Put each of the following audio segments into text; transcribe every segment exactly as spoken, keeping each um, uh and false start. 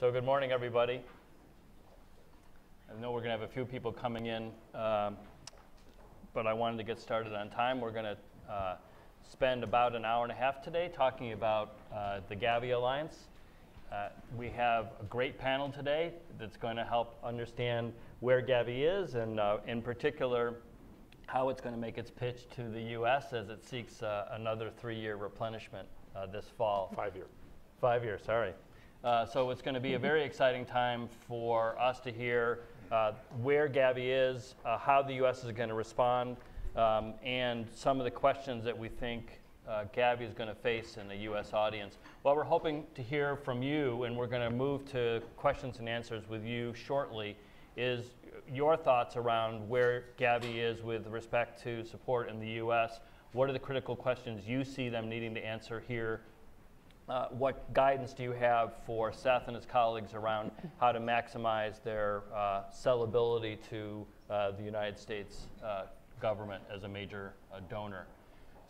So good morning, everybody. I know we're going to have a few people coming in, um, but I wanted to get started on time. We're going to uh, spend about an hour and a half today talking about uh, the Gavi Alliance. Uh, we have a great panel today that's going to help understand where Gavi is and, uh, in particular, how it's going to make its pitch to the U S as it seeks uh, another three-year replenishment uh, this fall. Five-year. Five-year, sorry. Uh, so it's going to be a very exciting time for us to hear uh, where Gavi is, uh, how the U S is going to respond, um, and some of the questions that we think Uh, Gavi is going to face in the U S audience. Well, we're hoping to hear from you, and we're going to move to questions and answers with you shortly, is your thoughts around where Gavi is with respect to support in the U S. What are the critical questions you see them needing to answer here? Uh, what guidance do you have for Seth and his colleagues around how to maximize their uh, sellability to uh, the United States uh, government as a major uh, donor?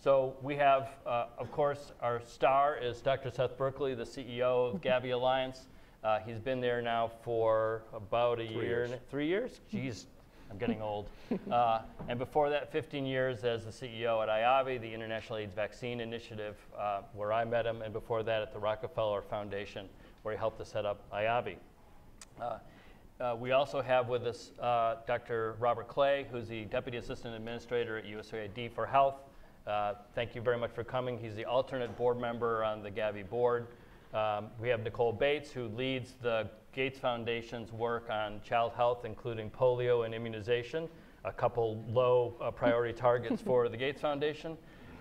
So we have, uh, of course, our star is Doctor Seth Berkley, the C E O of Gavi Alliance. Uh, he's been there now for about a three year, years. three years? Geez, I'm getting old. Uh, and before that, fifteen years as the C E O at I A V I, the International AIDS Vaccine Initiative, uh, where I met him, and before that at the Rockefeller Foundation, where he helped to set up I A V I. Uh, Uh, we also have with us uh, Doctor Robert Clay, who's the Deputy Assistant Administrator at U S A I D for Health. Uh, thank you very much for coming. He's the alternate board member on the Gavi board. Um, we have Nicole Bates, who leads the Gates Foundation's work on child health, including polio and immunization, a couple low uh, priority targets for the Gates Foundation.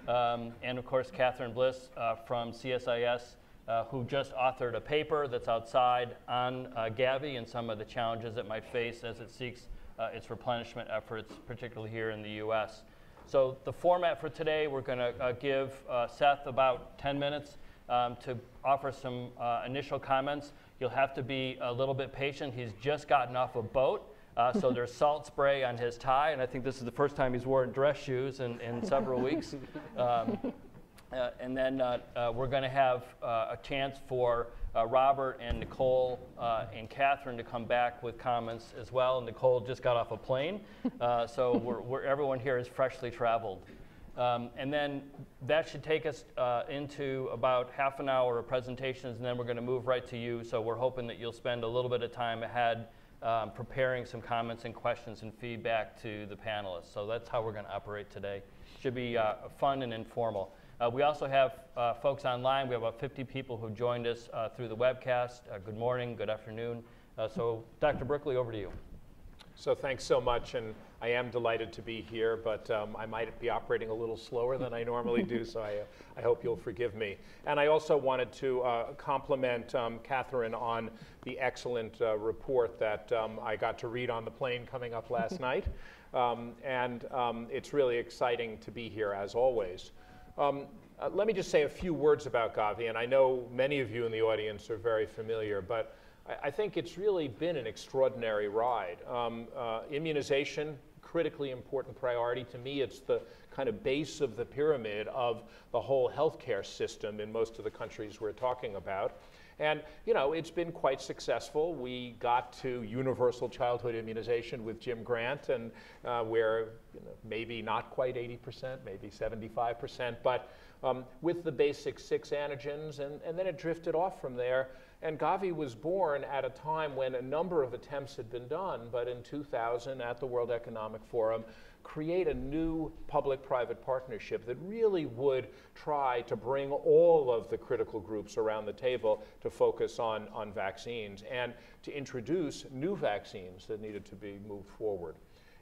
Um, and of course, Katherine Bliss uh, from C S I S, uh, who just authored a paper that's outside on uh, Gavi and some of the challenges it might face as it seeks uh, its replenishment efforts, particularly here in the U S. So the format for today, we're going to uh, give uh, Seth about ten minutes um, to offer some uh, initial comments. You'll have to be a little bit patient. He's just gotten off a boat, uh, so there's salt spray on his tie, and I think this is the first time he's worn dress shoes in, in several weeks. Um, uh, and then uh, uh, we're going to have uh, a chance for uh, Robert and Nicole uh, and Katherine to come back with comments as well. Nicole just got off a plane, uh, so we're, we're, everyone here is freshly traveled. Um, and then that should take us uh, into about half an hour of presentations, and then we're going to move right to you. So we're hoping that you'll spend a little bit of time ahead um, preparing some comments and questions and feedback to the panelists. So that's how we're going to operate today. Should be uh, fun and informal. Uh, we also have uh, folks online. We have about fifty people who joined us uh, through the webcast. Uh, good morning, good afternoon. Uh, so Doctor Berkley, over to you. So thanks so much, and I am delighted to be here, but um, I might be operating a little slower than I normally do, so I, uh, I hope you'll forgive me. And I also wanted to uh, compliment um, Katherine on the excellent uh, report that um, I got to read on the plane coming up last night. Um, and um, it's really exciting to be here, as always. Um, uh, let me just say a few words about Gavi, and I know many of you in the audience are very familiar, but I, I think it's really been an extraordinary ride. Um, uh, immunization, critically important priority. To me, it's the kind of base of the pyramid of the whole healthcare system in most of the countries we're talking about. And, you know, it's been quite successful. We got to universal childhood immunization with Jim Grant, and uh, where you know, maybe not quite eighty percent, maybe seventy-five percent, but um, with the basic six antigens, and, and then it drifted off from there. And Gavi was born at a time when a number of attempts had been done, but in two thousand at the World Economic Forum, create a new public-private partnership that really would try to bring all of the critical groups around the table to focus on, on vaccines and to introduce new vaccines that needed to be moved forward.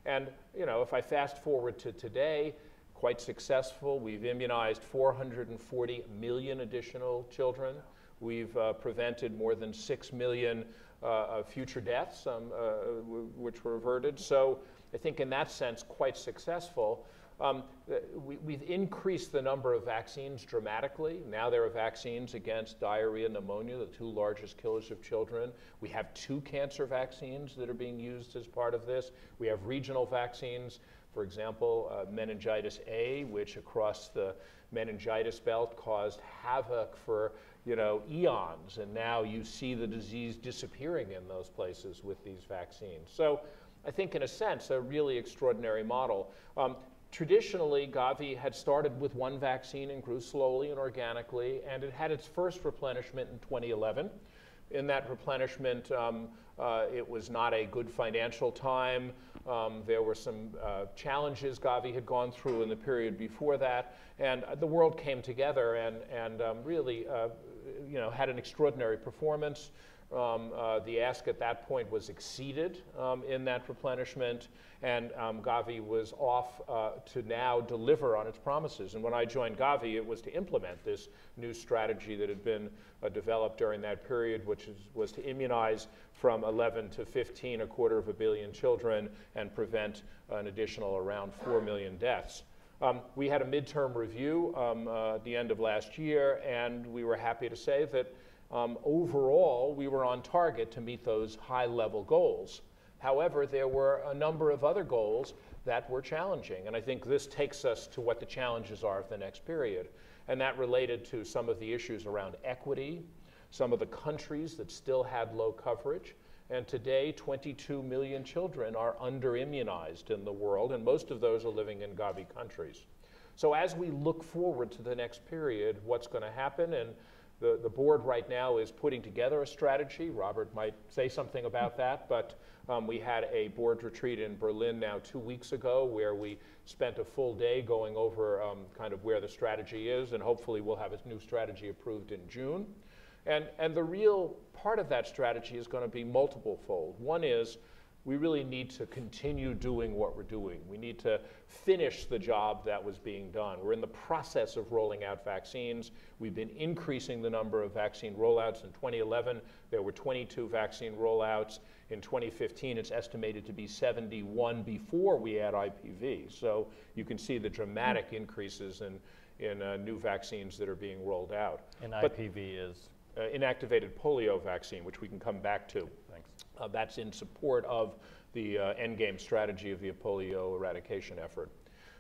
And you know, if I fast forward to today, quite successful. We've immunized four hundred forty million additional children. We've uh, prevented more than six million uh, future deaths, um, uh, which were averted. So I think in that sense, quite successful. Um, we, we've increased the number of vaccines dramatically. Now there are vaccines against diarrhea and pneumonia, the two largest killers of children. We have two cancer vaccines that are being used as part of this. We have regional vaccines, for example, uh, meningitis A, which across the meningitis belt caused havoc for you know, eons, and now you see the disease disappearing in those places with these vaccines. So I think, in a sense, a really extraordinary model. Um, Traditionally, Gavi had started with one vaccine and grew slowly and organically, and it had its first replenishment in twenty eleven. In that replenishment, um, uh, it was not a good financial time. Um, there were some uh, challenges Gavi had gone through in the period before that, and the world came together and, and um, really uh, you know, had an extraordinary performance. Um, uh, the ask at that point was exceeded um, in that replenishment, and um, Gavi was off uh, to now deliver on its promises. And when I joined Gavi, it was to implement this new strategy that had been uh, developed during that period, which is, was to immunize from eleven to fifteen, a quarter of a billion children, and prevent an additional around four million deaths. Um, we had a midterm review um, uh, at the end of last year, and we were happy to say that Um, overall, we were on target to meet those high-level goals. However, there were a number of other goals that were challenging, and I think this takes us to what the challenges are of the next period. And that related to some of the issues around equity, some of the countries that still had low coverage. And today, twenty-two million children are under-immunized in the world, and most of those are living in Gavi countries. So as we look forward to the next period, what's going to happen? And The, the board right now is putting together a strategy. Robert might say something about that, but um, we had a board retreat in Berlin now two weeks ago where we spent a full day going over um, kind of where the strategy is, and hopefully we'll have a new strategy approved in June. And, and the real part of that strategy is going to be multiple-fold. One is we really need to continue doing what we're doing. We need to finish the job that was being done. We're in the process of rolling out vaccines. We've been increasing the number of vaccine rollouts. In twenty eleven, there were twenty-two vaccine rollouts. In twenty fifteen, it's estimated to be seventy-one before we add I P V. So you can see the dramatic increases in, in uh, new vaccines that are being rolled out. And but, I P V is? Uh, inactivated polio vaccine, which we can come back to. Thanks. Uh, that's in support of the uh, endgame strategy of the polio eradication effort.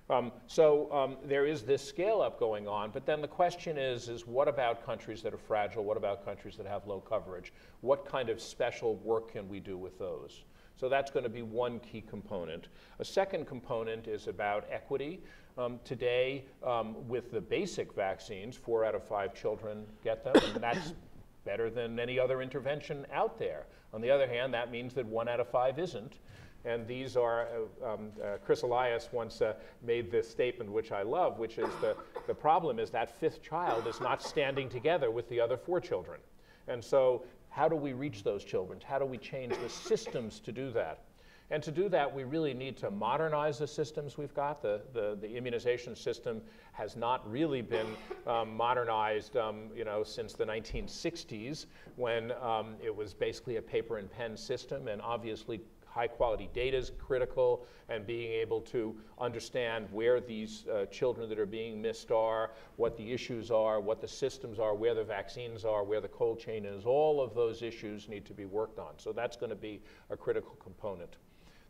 Um, so um, there is this scale-up going on, but then the question is, is what about countries that are fragile? What about countries that have low coverage? What kind of special work can we do with those? So that's going to be one key component. A second component is about equity. Um, today, um, with the basic vaccines, four out of five children get them, and that's better than any other intervention out there. On the other hand, that means that one out of five isn't. And these are, uh, um, uh, Chris Elias once uh, made this statement, which I love, which is the, the problem is that fifth child is not standing together with the other four children. And so how do we reach those children? How do we change the systems to do that? And to do that, we really need to modernize the systems we've got. The, the, the immunization system has not really been um, modernized um, you know, since the nineteen sixties, when um, it was basically a paper and pen system. And obviously, high quality data is critical, and being able to understand where these uh, children that are being missed are, what the issues are, what the systems are, where the vaccines are, where the cold chain is, all of those issues need to be worked on. So that's going to be a critical component.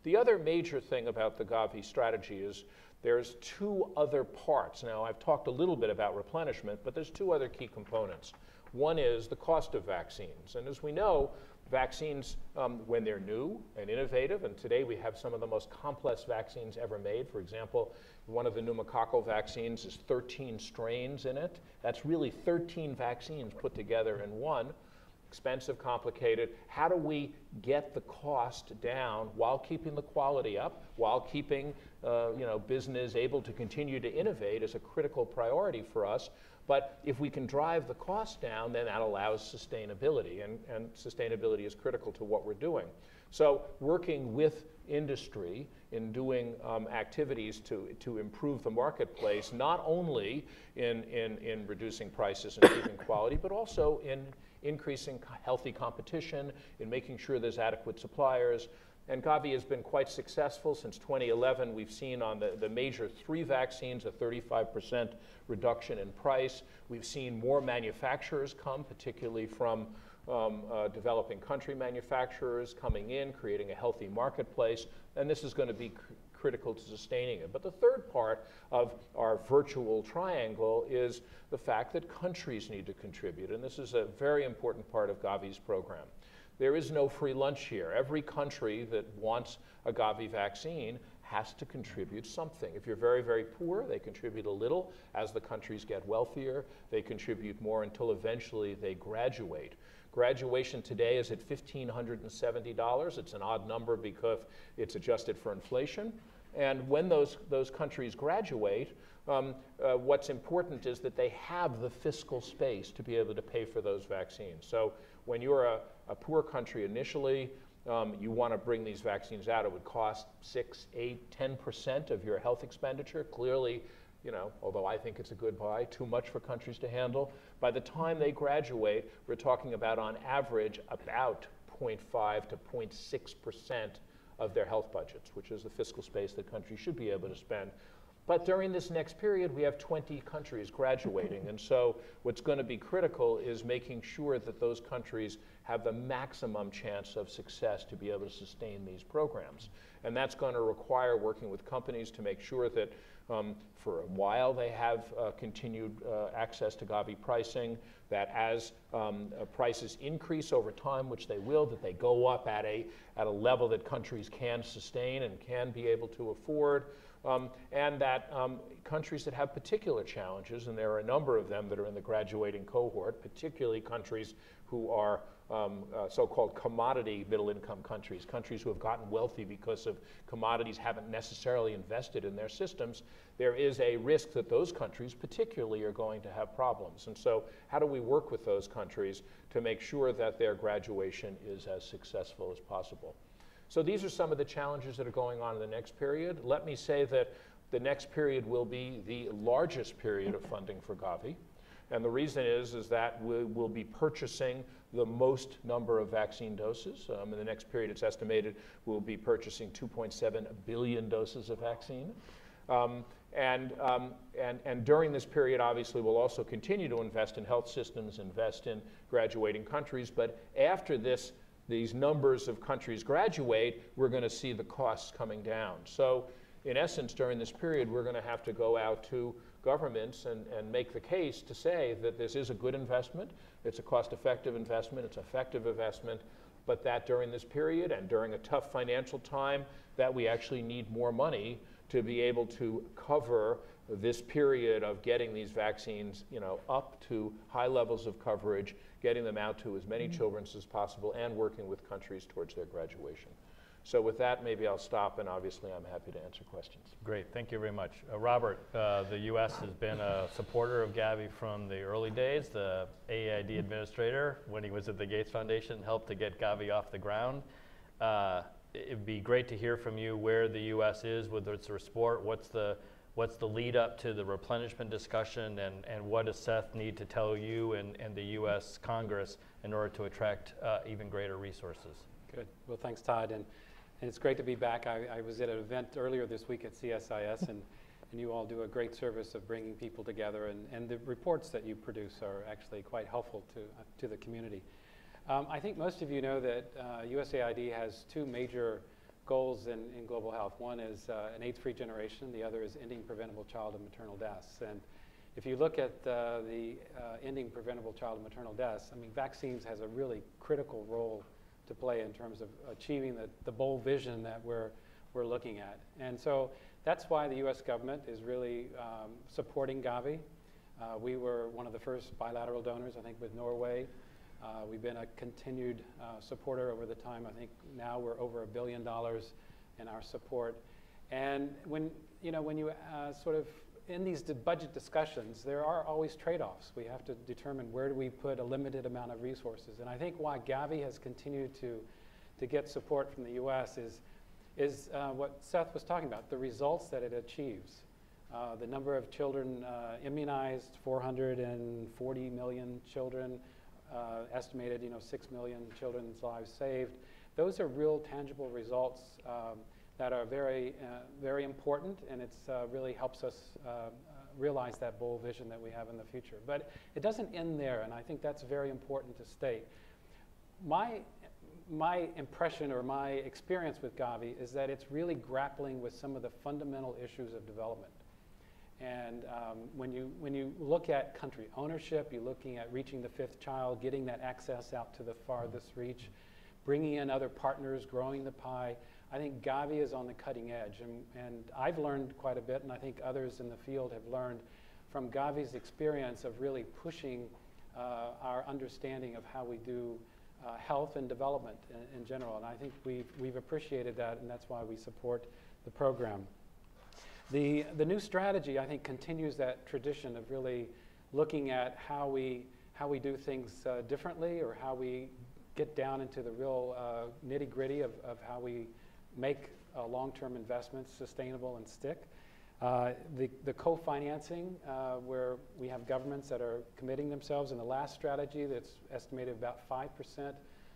The other major thing about the Gavi strategy is there's two other parts. Now, I've talked a little bit about replenishment, but there's two other key components. One is the cost of vaccines. And as we know, vaccines, um, when they're new and innovative, and today we have some of the most complex vaccines ever made. For example, one of the pneumococcal vaccines is thirteen strains in it. That's really thirteen vaccines put together in one. Expensive, complicated. How do we get the cost down while keeping the quality up, while keeping uh, you know, business able to continue to innovate is a critical priority for us. But if we can drive the cost down, then that allows sustainability, and, and sustainability is critical to what we're doing. So working with industry in doing um, activities to, to improve the marketplace, not only in, in, in reducing prices and keeping quality, but also in increasing healthy competition, in making sure there's adequate suppliers. And Gavi has been quite successful. Since twenty eleven, we've seen on the, the major three vaccines a thirty-five percent reduction in price. We've seen more manufacturers come, particularly from um, uh, developing country manufacturers coming in, creating a healthy marketplace. And this is going to be critical to sustaining it. But the third part of our virtual triangle is the fact that countries need to contribute, and this is a very important part of Gavi's program. There is no free lunch here. Every country that wants a Gavi vaccine has to contribute something. If you're very, very poor, they contribute a little. As the countries get wealthier, they contribute more until eventually they graduate. Graduation today is at one thousand five hundred seventy dollars. It's an odd number because it's adjusted for inflation. And when those, those countries graduate, um, uh, what's important is that they have the fiscal space to be able to pay for those vaccines. So when you're a, a poor country initially, Um, you want to bring these vaccines out. It would cost six, eight, ten percent of your health expenditure. Clearly, you know, although I think it's a good buy, too much for countries to handle. By the time they graduate, we're talking about, on average, about zero point five to zero point six percent of their health budgets, which is the fiscal space that countries should be able to spend. But during this next period, we have twenty countries graduating. And so what's going to be critical is making sure that those countries have the maximum chance of success to be able to sustain these programs. And that's going to require working with companies to make sure that um, for a while they have uh, continued uh, access to Gavi pricing, that as um, uh, prices increase over time, which they will, that they go up at a, at a level that countries can sustain and can be able to afford. Um, and that um, countries that have particular challenges, and there are a number of them that are in the graduating cohort, particularly countries who are um, uh, so-called commodity middle-income countries, countries who have gotten wealthy because of commodities haven't necessarily invested in their systems, there is a risk that those countries particularly are going to have problems. And so how do we work with those countries to make sure that their graduation is as successful as possible? So these are some of the challenges that are going on in the next period. Let me say that the next period will be the largest period of funding for Gavi. And the reason is, is that we will be purchasing the most number of vaccine doses. Um, in the next period, it's estimated we'll be purchasing two point seven billion doses of vaccine. Um, and, um, and, and during this period, obviously, we'll also continue to invest in health systems, invest in graduating countries. But after this, these numbers of countries graduate, we're going to see the costs coming down. So in essence, during this period, we're going to have to go out to governments and, and make the case to say that this is a good investment, it's a cost-effective investment, it's an effective investment, but that during this period and during a tough financial time, that we actually need more money to be able to cover this period of getting these vaccines, you know, up to high levels of coverage, getting them out to as many mm-hmm. children as possible, and working with countries towards their graduation. So with that, maybe I'll stop, and obviously I'm happy to answer questions. Great, thank you very much. Uh, Robert, uh, the U S has been a supporter of Gavi from the early days. The A I D administrator, when he was at the Gates Foundation, helped to get Gavi off the ground. Uh, it'd be great to hear from you where the U S is, whether it's a support, what's the What's the lead up to the replenishment discussion, and, and what does Seth need to tell you and, and the U S Congress in order to attract uh, even greater resources? Good. Well, thanks, Todd. And, and it's great to be back. I, I was at an event earlier this week at C S I S, and, and you all do a great service of bringing people together. And, and the reports that you produce are actually quite helpful to, uh, to the community. Um, I think most of you know that uh, U S A I D has two major goals in, in global health. One is uh, an AIDS-free generation. The other is ending preventable child and maternal deaths. And if you look at uh, the uh, ending preventable child and maternal deaths, I mean, vaccines has a really critical role to play in terms of achieving the, the bold vision that we're, we're looking at. And so that's why the U S government is really um, supporting Gavi. Uh, we were one of the first bilateral donors, I think, with Norway. Uh, we've been a continued uh, supporter over the time. I think now we're over a billion dollars in our support. And when you know, when you uh, sort of in these budget discussions, there are always trade-offs. We have to determine where do we put a limited amount of resources. And I think why Gavi has continued to to get support from the U S is is uh, what Seth was talking about, the results that it achieves. Uh, the number of children uh, immunized, four hundred forty million children. Uh, estimated, you know, six million children's lives saved. Those are real, tangible results um, that are very, uh, very important, and it's uh, really helps us uh, uh, realize that bold vision that we have in the future. But it doesn't end there, and I think that's very important to state. my, my impression or my experience with Gavi is that it's really grappling with some of the fundamental issues of development. And um, when, you, when you look at country ownership, you're looking at reaching the fifth child, getting that access out to the farthest reach, bringing in other partners, growing the pie. I think Gavi is on the cutting edge, and, and I've learned quite a bit, and I think others in the field have learned from Gavi's experience of really pushing uh, our understanding of how we do uh, health and development in, in general. And I think we've, we've appreciated that, and that's why we support the program. The, the new strategy, I think, continues that tradition of really looking at how we, how we do things uh, differently, or how we get down into the real uh, nitty-gritty of, of how we make uh, long-term investments sustainable and stick. Uh, the the co-financing, uh, where we have governments that are committing themselves. In the last strategy, that's estimated about five percent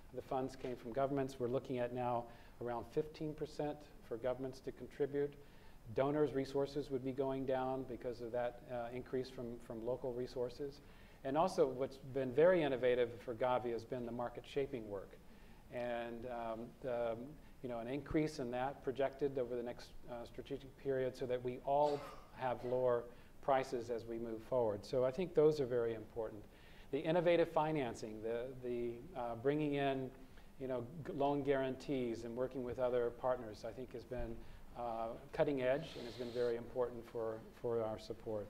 of the funds came from governments. We're looking at now around fifteen percent for governments to contribute. Donors' resources would be going down because of that uh, increase from, from local resources. And also what's been very innovative for Gavi has been the market shaping work. And um, the, you know, an increase in that projected over the next uh, strategic period so that we all have lower prices as we move forward. So I think those are very important. The innovative financing, the, the uh, bringing in you know, loan guarantees and working with other partners, I think has been Uh, cutting edge and has been very important for, for our support.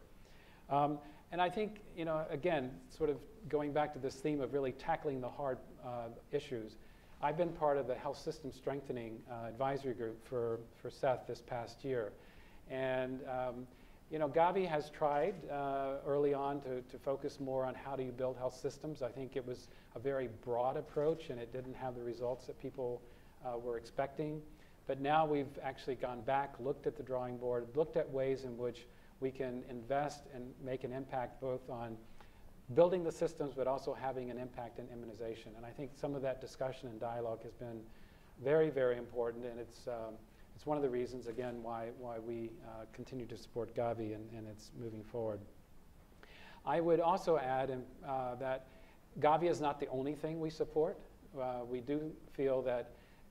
Um, and I think, you know, again, sort of going back to this theme of really tackling the hard uh, issues, I've been part of the Health System Strengthening uh, Advisory Group for, for Seth this past year. And, um, you know, Gavi has tried uh, early on to, to focus more on how do you build health systems. I think it was a very broad approach and it didn't have the results that people uh, were expecting. But now we've actually gone back, looked at the drawing board, looked at ways in which we can invest and make an impact both on building the systems but also having an impact in immunization. And I think some of that discussion and dialogue has been very, very important, and it's, um, it's one of the reasons, again, why, why we uh, continue to support Gavi and, and it's moving forward. I would also add uh, that Gavi is not the only thing we support. Uh, we do feel that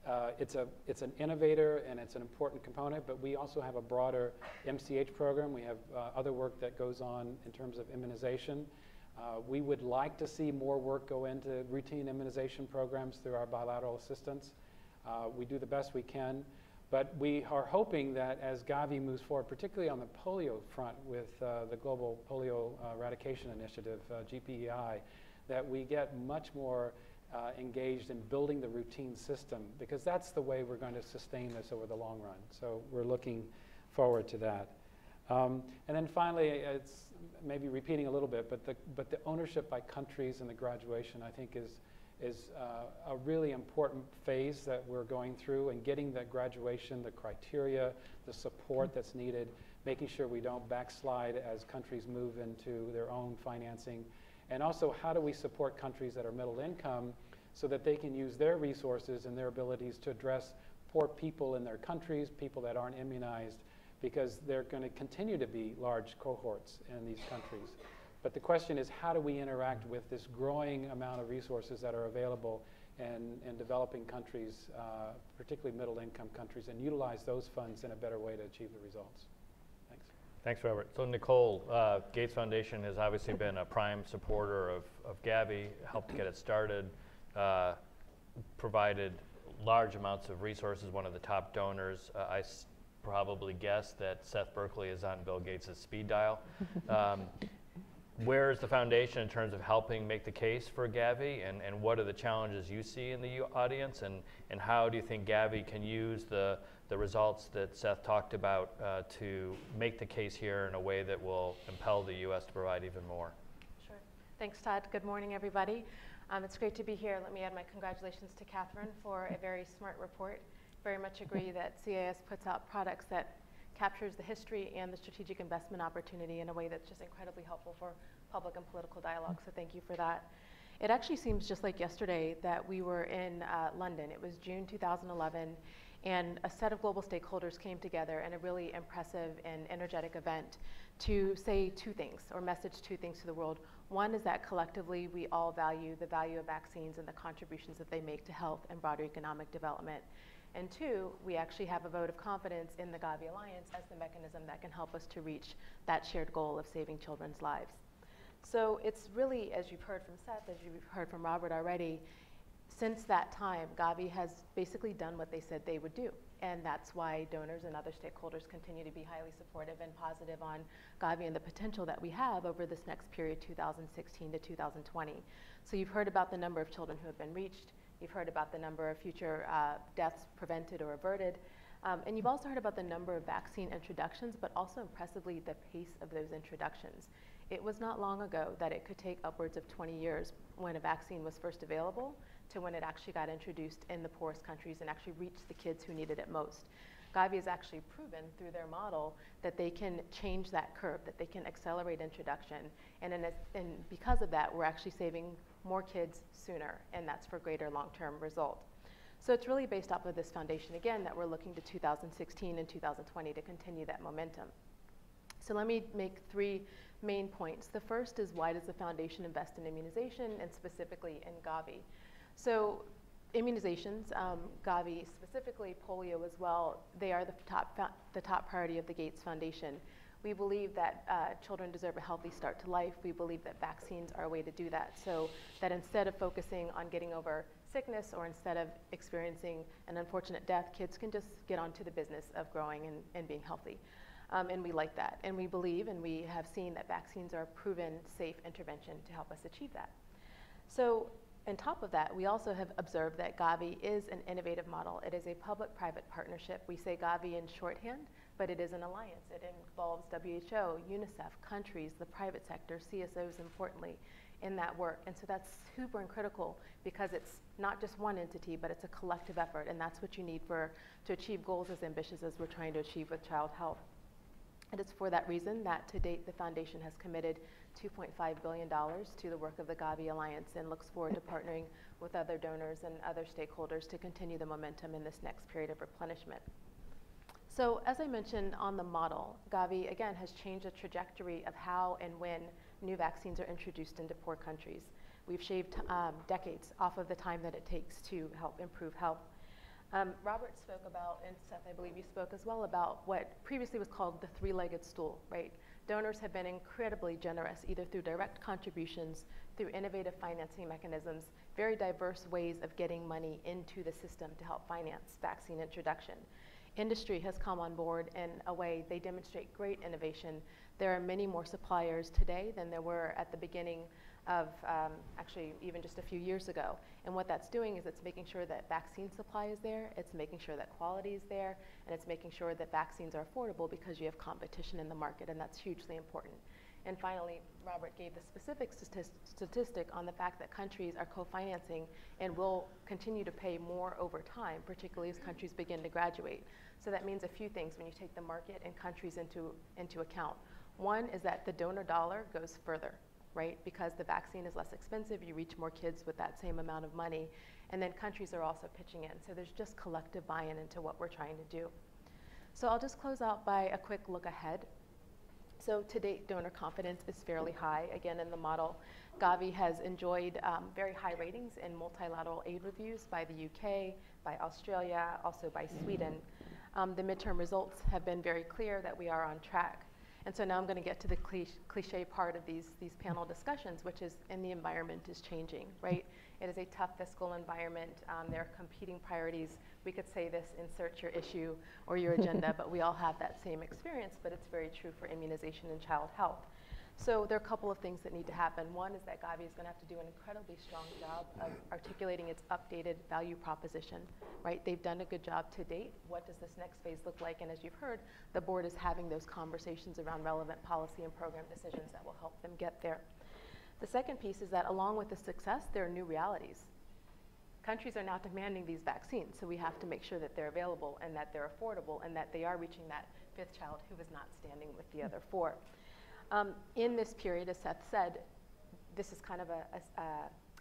Uh, it's, a, it's an innovator and it's an important component, but we also have a broader M C H program. We have uh, other work that goes on in terms of immunization. Uh, we would like to see more work go into routine immunization programs through our bilateral assistance. Uh, we do the best we can, but we are hoping that as Gavi moves forward, particularly on the polio front with uh, the Global Polio Eradication Initiative, uh, G P E I, that we get much more Uh, engaged in building the routine system, because that's the way we're going to sustain this over the long run. So we're looking forward to that. Um, and then finally, it's maybe repeating a little bit, but the, but the ownership by countries and the graduation, I think, is, is uh, a really important phase that we're going through, and getting that graduation, the criteria, the support that's needed, making sure we don't backslide as countries move into their own financing. And also, how do we support countries that are middle income so that they can use their resources and their abilities to address poor people in their countries, people that aren't immunized, because they're going to continue to be large cohorts in these countries. But the question is, how do we interact with this growing amount of resources that are available in, in developing countries, uh, particularly middle income countries, and utilize those funds in a better way to achieve the results? Thanks, Robert. So Nicole, uh, Gates Foundation has obviously been a prime supporter of, of Gavi, helped get it started, uh, provided large amounts of resources, one of the top donors. Uh, I s probably guess that Seth Berkley is on Bill Gates' speed dial. Um, where is the foundation in terms of helping make the case for Gavi, and, and what are the challenges you see in the audience, and, and how do you think Gavi can use the the results that Seth talked about uh, to make the case here in a way that will impel the U S to provide even more? Sure. Thanks, Todd. Good morning, everybody. Um, it's great to be here. Let me add my congratulations to Katherine for a very smart report. Very much agree that C I S puts out products that captures the history and the strategic investment opportunity in a way that's just incredibly helpful for public and political dialogue, so thank you for that. It actually seems just like yesterday that we were in uh, London. It was June two thousand eleven. And a set of global stakeholders came together in a really impressive and energetic event to say two things, or message two things to the world. One is that collectively we all value the value of vaccines and the contributions that they make to health and broader economic development. And two, we actually have a vote of confidence in the Gavi Alliance as the mechanism that can help us to reach that shared goal of saving children's lives. So it's really, as you've heard from Seth, as you've heard from Robert already, since that time, Gavi has basically done what they said they would do. And that's why donors and other stakeholders continue to be highly supportive and positive on Gavi and the potential that we have over this next period, two thousand sixteen to two thousand twenty. So you've heard about the number of children who have been reached. You've heard about the number of future uh, deaths prevented or averted. Um, and you've also heard about the number of vaccine introductions, but also impressively the pace of those introductions. It was not long ago that it could take upwards of twenty years when a vaccine was first available to when it actually got introduced in the poorest countries and actually reached the kids who needed it most. Gavi has actually proven through their model that they can change that curve, that they can accelerate introduction. And, in a, and because of that, we're actually saving more kids sooner, and that's for greater long-term result. So it's really based off of this foundation, again, that we're looking to two thousand sixteen and two thousand twenty to continue that momentum. So let me make three main points. The first is, why does the foundation invest in immunization, and specifically in Gavi? So immunizations, um, Gavi specifically, polio as well, they are the top, the top priority of the Gates Foundation. We believe that uh, children deserve a healthy start to life. We believe that vaccines are a way to do that. So that instead of focusing on getting over sickness or instead of experiencing an unfortunate death, kids can just get onto the business of growing and, and being healthy. Um, and we like that. And we believe and we have seen that vaccines are a proven safe intervention to help us achieve that. So, on top of that, we also have observed that Gavi is an innovative model. It is a public-private partnership. We say Gavi in shorthand, but it is an alliance. It involves W H O, UNICEF, countries, the private sector, C S Os, importantly, in that work. And so that's super critical because it's not just one entity, but it's a collective effort, and that's what you need for to achieve goals as ambitious as we're trying to achieve with child health. And it's for that reason that to date the foundation has committed two point five billion dollars to the work of the Gavi Alliance and looks forward to partnering with other donors and other stakeholders to continue the momentum in this next period of replenishment. So as I mentioned on the model, Gavi again has changed the trajectory of how and when new vaccines are introduced into poor countries. We've shaved um, decades off of the time that it takes to help improve health. Um, Robert spoke about, and Seth, I believe you spoke as well, about what previously was called the three-legged stool, right? Donors have been incredibly generous, either through direct contributions, through innovative financing mechanisms, very diverse ways of getting money into the system to help finance vaccine introduction. Industry has come on board in a way they demonstrate great innovation. There are many more suppliers today than there were at the beginning of um, actually even just a few years ago. And what that's doing is it's making sure that vaccine supply is there, it's making sure that quality is there, and it's making sure that vaccines are affordable because you have competition in the market, and that's hugely important. And finally, Robert gave the specific statistic on the fact that countries are co-financing and will continue to pay more over time, particularly as countries begin to graduate. So that means a few things when you take the market and countries into, into account. One is that the donor dollar goes further, right? Because the vaccine is less expensive, you reach more kids with that same amount of money, and then countries are also pitching in. So there's just collective buy-in into what we're trying to do. So I'll just close out by a quick look ahead. So to date, donor confidence is fairly high. Again, in the model, Gavi has enjoyed um, very high ratings in multilateral aid reviews by the U K, by Australia, also by Sweden. Um, the midterm results have been very clear that we are on track. And so now I'm going to get to the cliche part of these, these panel discussions, which is, and the environment is changing, right? It is a tough fiscal environment. Um, there are competing priorities. We could say this, insert your issue or your agenda, but we all have that same experience, but it's very true for immunization and child health. So there are a couple of things that need to happen. One is that Gavi is going to have to do an incredibly strong job of articulating its updated value proposition, right? They've done a good job to date. What does this next phase look like? And as you've heard, the board is having those conversations around relevant policy and program decisions that will help them get there. The second piece is that along with the success, there are new realities. Countries are now demanding these vaccines, so we have to make sure that they're available and that they're affordable and that they are reaching that fifth child who is not standing with the other four. Um, in this period, as Seth said, this is kind of a, a,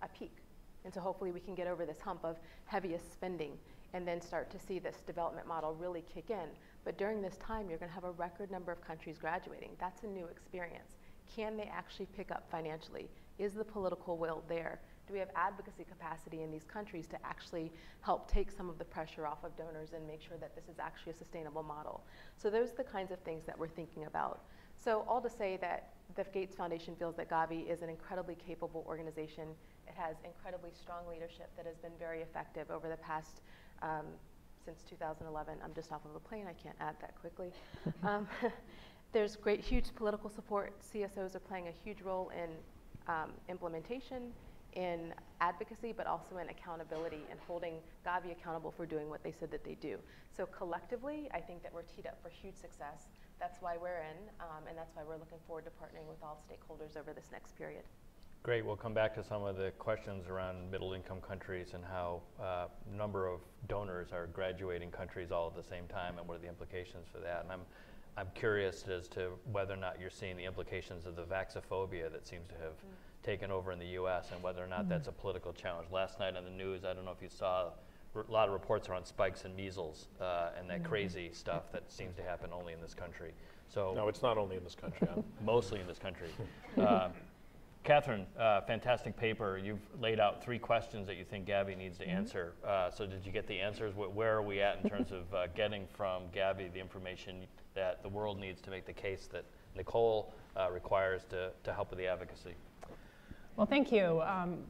a peak. And so hopefully we can get over this hump of heaviest spending and then start to see this development model really kick in. But during this time, you're going to have a record number of countries graduating. That's a new experience. can they actually pick up financially? Is the political will there? Do we have advocacy capacity in these countries to actually help take some of the pressure off of donors and make sure that this is actually a sustainable model? So those are the kinds of things that we're thinking about. So all to say that the Gates Foundation feels that Gavi is an incredibly capable organization. It has incredibly strong leadership that has been very effective over the past, um, since two thousand eleven. I'm just off of a plane, I can't add that quickly. um, there's great, huge political support. C S Os are playing a huge role in um, implementation, in advocacy, but also in accountability and holding Gavi accountable for doing what they said that they do. So collectively, I think that we're teed up for huge success. That's why we're in, um, and that's why we're looking forward to partnering with all stakeholders over this next period. Great, we'll come back to some of the questions around middle-income countries and how uh, number of donors are graduating countries all at the same time and what are the implications for that. And I'm, I'm curious as to whether or not you're seeing the implications of the vaxophobia that seems to have mm. taken over in the U S and whether or not mm. that's a political challenge. Last night on the news, I don't know if you saw, a lot of reports around spikes and measles uh, and that mm-hmm. crazy stuff that seems to happen only in this country. So no, it's not only in this country. Mostly in this country. Uh, Katherine, uh, fantastic paper. You've laid out three questions that you think Gavi needs to mm-hmm. answer. Uh, so did you get the answers? Where are we at in terms of uh, getting from Gavi the information that the world needs to make the case that Nicole uh, requires to, to help with the advocacy? Well, thank you. Um,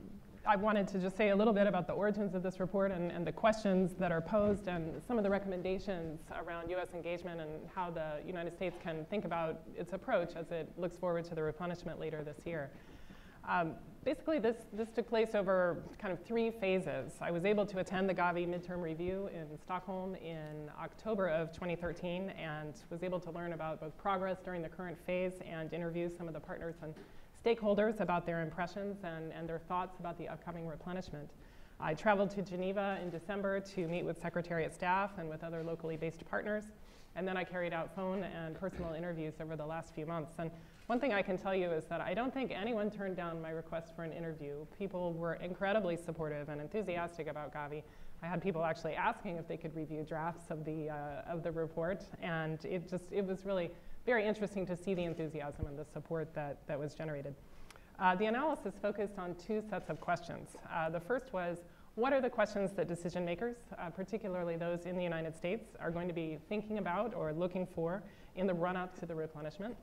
I wanted to just say a little bit about the origins of this report and, and the questions that are posed and some of the recommendations around U S engagement and how the United States can think about its approach as it looks forward to the replenishment later this year. Um, basically, this, this took place over kind of three phases. I was able to attend the Gavi midterm review in Stockholm in October of twenty thirteen and was able to learn about both progress during the current phase and interview some of the partners and stakeholders about their impressions and, and their thoughts about the upcoming replenishment. I traveled to Geneva in December to meet with Secretariat staff and with other locally based partners, and then I carried out phone and personal interviews over the last few months. And one thing I can tell you is that I don't think anyone turned down my request for an interview. People were incredibly supportive and enthusiastic about Gavi. I had people actually asking if they could review drafts of the, uh, of the report, and it just, it was really very interesting to see the enthusiasm and the support that, that was generated. Uh, the analysis focused on two sets of questions. Uh, the first was, what are the questions that decision makers, uh, particularly those in the United States, are going to be thinking about or looking for in the run-up to the replenishment?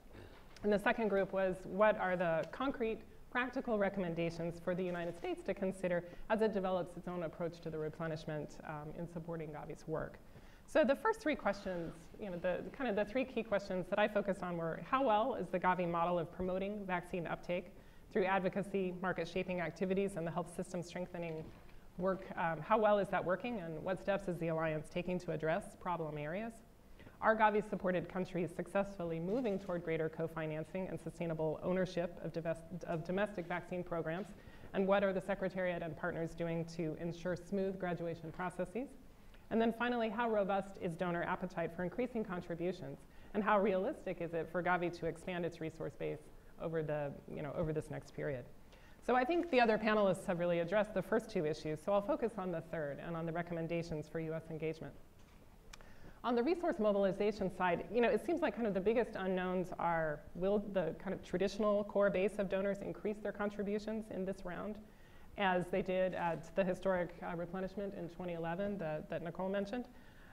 And the second group was, what are the concrete, practical recommendations for the United States to consider as it develops its own approach to the replenishment um, in supporting Gavi's work? So the first three questions, you know, the kind of the three key questions that I focused on were, how well is the Gavi model of promoting vaccine uptake through advocacy, market shaping activities, and the health system strengthening work, um, how well is that working, and what steps is the Alliance taking to address problem areas? Are Gavi-supported countries successfully moving toward greater co-financing and sustainable ownership of, of domestic vaccine programs, and what are the Secretariat and partners doing to ensure smooth graduation processes? And then finally, how robust is donor appetite for increasing contributions, and how realistic is it for Gavi to expand its resource base over, the, you know, over this next period? So I think the other panelists have really addressed the first two issues, so I'll focus on the third and on the recommendations for U S engagement. On the resource mobilization side, you know, it seems like kind of the biggest unknowns are, will the kind of traditional core base of donors increase their contributions in this round, as they did at the historic uh, replenishment in twenty eleven that, that Nicole mentioned,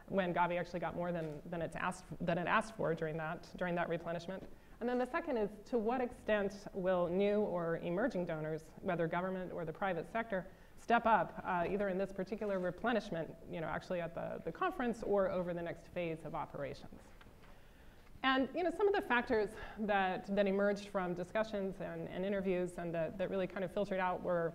when Gavi actually got more than, than, it's asked, than it asked for during that, during that replenishment. And then the second is, to what extent will new or emerging donors, whether government or the private sector, step up, uh, either in this particular replenishment, you know, actually at the, the conference, or over the next phase of operations? And you know, some of the factors that, that emerged from discussions and, and interviews and that, that really kind of filtered out were,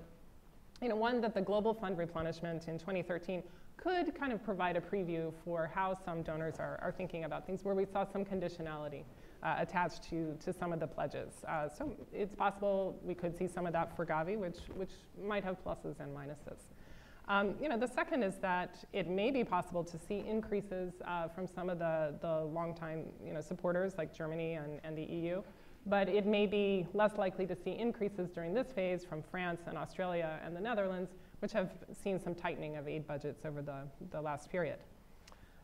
you know, one, that the Global Fund replenishment in twenty thirteen could kind of provide a preview for how some donors are, are thinking about things, where we saw some conditionality uh, attached to, to some of the pledges. Uh, so it's possible we could see some of that for Gavi, which, which might have pluses and minuses. Um, you know, the second is that it may be possible to see increases uh, from some of the, the longtime you know, supporters like Germany and, and the E U. But it may be less likely to see increases during this phase from France and Australia and the Netherlands, which have seen some tightening of aid budgets over the, the last period.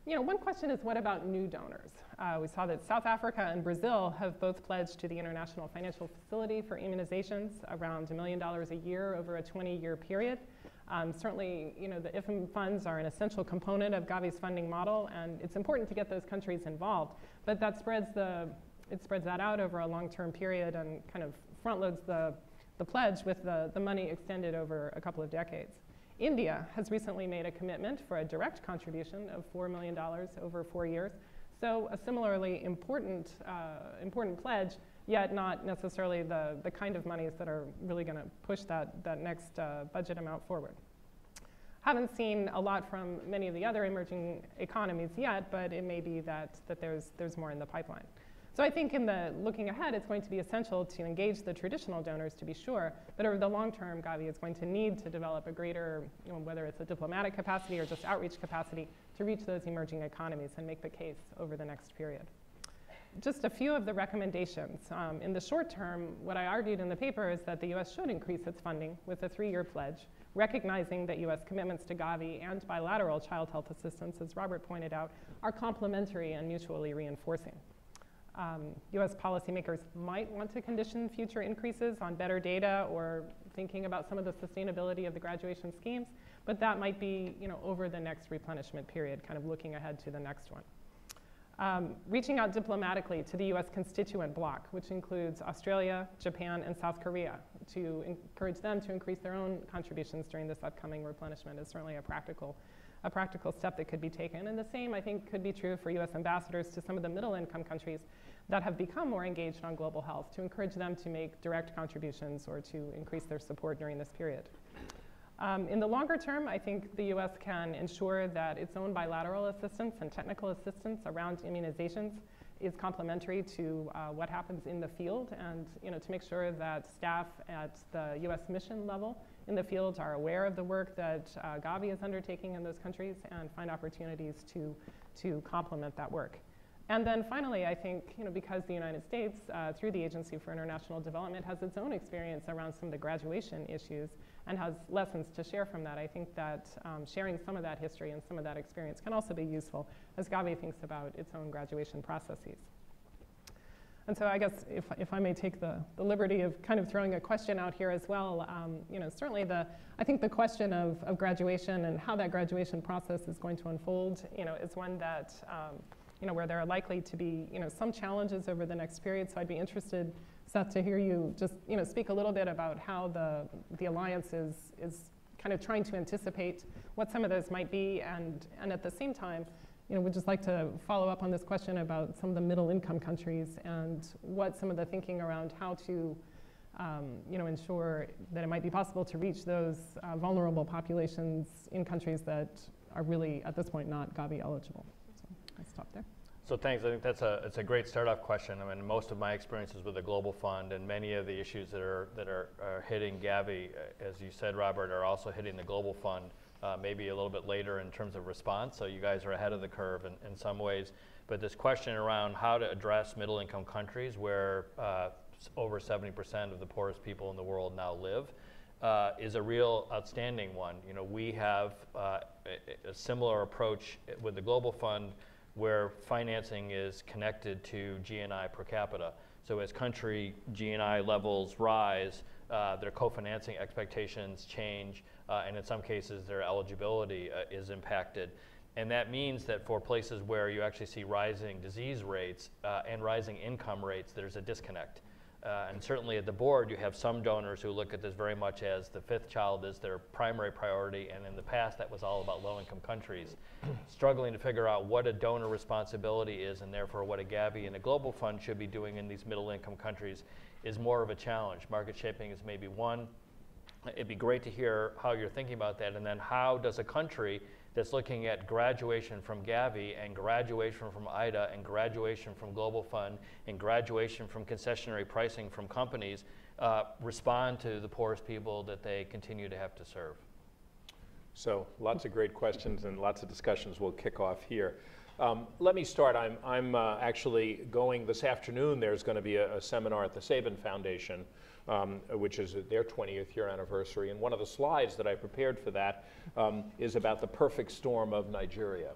you know, one question is, what about new donors? Uh, we saw that South Africa and Brazil have both pledged to the International Financial Facility for Immunizations around a million dollars a year over a twenty-year period. Um, certainly, you know, the I F M funds are an essential component of Gavi's funding model, and it's important to get those countries involved. But that spreads the, it spreads that out over a long-term period and kind of front-loads the, the pledge with the, the money extended over a couple of decades. India has recently made a commitment for a direct contribution of four million dollars over four years. So a similarly important, uh, important pledge, yet not necessarily the, the kind of monies that are really going to push that, that next uh, budget amount forward. Haven't seen a lot from many of the other emerging economies yet, but it may be that, that there's, there's more in the pipeline. So I think in the looking ahead, it's going to be essential to engage the traditional donors, to be sure, but over the long term, Gavi is going to need to develop a greater, you know, whether it's a diplomatic capacity or just outreach capacity, to reach those emerging economies and make the case over the next period. Just a few of the recommendations. Um, in the short term, what I argued in the paper is that the U S should increase its funding with a three-year pledge, recognizing that U S commitments to Gavi and bilateral child health assistance, as Robert pointed out, are complementary and mutually reinforcing. Um, U S policymakers might want to condition future increases on better data or thinking about some of the sustainability of the graduation schemes, but that might be, you know, over the next replenishment period, kind of looking ahead to the next one. Um, reaching out diplomatically to the U S constituent bloc, which includes Australia, Japan, and South Korea, to encourage them to increase their own contributions during this upcoming replenishment is certainly a practical a practical step that could be taken. And the same, I think, could be true for U S ambassadors to some of the middle-income countries that have become more engaged on global health, to encourage them to make direct contributions or to increase their support during this period. Um, in the longer term, I think the U S can ensure that its own bilateral assistance and technical assistance around immunizations is complementary to uh, what happens in the field, and, you know, to make sure that staff at the U S mission level in the field are aware of the work that uh, Gavi is undertaking in those countries and find opportunities to, to complement that work. And then finally, I think, you know, because the United States, uh, through the Agency for International Development, has its own experience around some of the graduation issues and has lessons to share from that, I think that um, sharing some of that history and some of that experience can also be useful as Gavi thinks about its own graduation processes. And so I guess if, if I may take the, the liberty of kind of throwing a question out here as well, um, you know, certainly the, I think the question of, of graduation and how that graduation process is going to unfold, you know, is one that, um, you know, where there are likely to be, you know, some challenges over the next period. So I'd be interested, Seth, to hear you just, you know, speak a little bit about how the, the Alliance is, is kind of trying to anticipate what some of those might be, and, and at the same time, you know, we'd just like to follow up on this question about some of the middle-income countries and what some of the thinking around how to, um, you know, ensure that it might be possible to reach those uh, vulnerable populations in countries that are really, at this point, not Gavi eligible. So I'll stop there. So thanks. I think that's a it's a great start-off question. I mean, most of my experiences with the Global Fund and many of the issues that are that are, are hitting Gavi, as you said, Robert, are also hitting the Global Fund. Uh, maybe a little bit later in terms of response, so you guys are ahead of the curve in, in some ways. But this question around how to address middle-income countries where uh, over seventy percent of the poorest people in the world now live uh, is a real outstanding one. You know, we have uh, a, a similar approach with the Global Fund where financing is connected to G N I per capita. So as country G N I levels rise, uh, their co-financing expectations change, Uh, and in some cases their eligibility uh, is impacted. And that means that for places where you actually see rising disease rates uh, and rising income rates, there's a disconnect. Uh, and certainly at the board, you have some donors who look at this very much as the fifth child is their primary priority, and in the past that was all about low-income countries. Struggling to figure out what a donor responsibility is and therefore what a Gavi and a Global Fund should be doing in these middle-income countries is more of a challenge. Market shaping is maybe one. It'd be great to hear how you're thinking about that, and then how does a country that's looking at graduation from Gavi and graduation from I D A and graduation from Global Fund and graduation from concessionary pricing from companies uh, respond to the poorest people that they continue to have to serve? So lots of great questions and lots of discussions we'll kick off here. Um, let me start. I'm, I'm uh, actually going this afternoon. There's going to be a, a seminar at the Sabin Foundation, Um, which is their twentieth year anniversary. And one of the slides that I prepared for that um, is about the perfect storm of Nigeria.